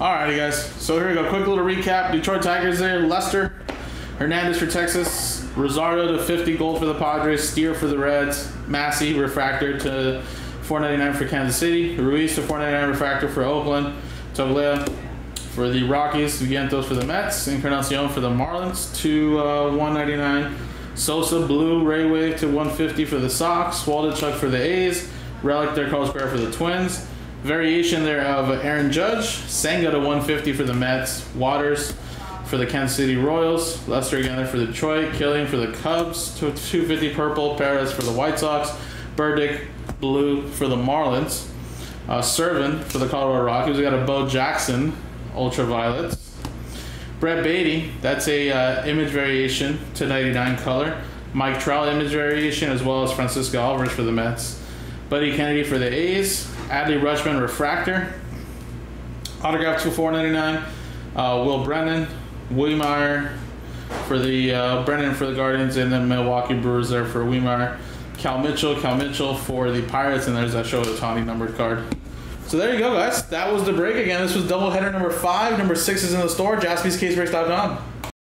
Alrighty, guys, so here we go. Quick little recap. Detroit Tigers there, Lester, Hernandez for Texas, Rosario to fifty, gold for the Padres, Steer for the Reds, Massey, refractor to four ninety-nine for Kansas City, Ruiz to four ninety-nine, refractor for Oakland, Toglea for the Rockies, Vientos for the Mets, Encarnacion for the Marlins to uh, one ninety-nine, Sosa, blue, Rayway to one fifty for the Sox, Waldachuk for the A's, Relic there, Carlos Correa for the Twins, variation there of Aaron Judge, Senga to one fifty for the Mets, Waters for the Kansas City Royals, Lester again there for Detroit, Killian for the Cubs to two fifty purple, Paredes for the White Sox, Burdick blue for the Marlins, uh, Servin for the Colorado Rockies. We got a Bo Jackson ultraviolet, Brett Beatty, that's a uh, image variation to ninety-nine color, Mike Trout image variation, as well as Francisco Alvarez for the Mets, Buddy Kennedy for the A's, Adley Rutschman refractor, autograph to four ninety-nine. Uh, Will Brennan, Wiemeyer for the uh, Brennan for the Guardians, and then Milwaukee Brewers there for Wiemeyer. Cal Mitchell, Cal Mitchell for the Pirates, and there's that Shohei Ohtani numbered card. So there you go, guys. That was the break again. This was doubleheader number five. Number six is in the store, Jaspys Case Breaks dot com.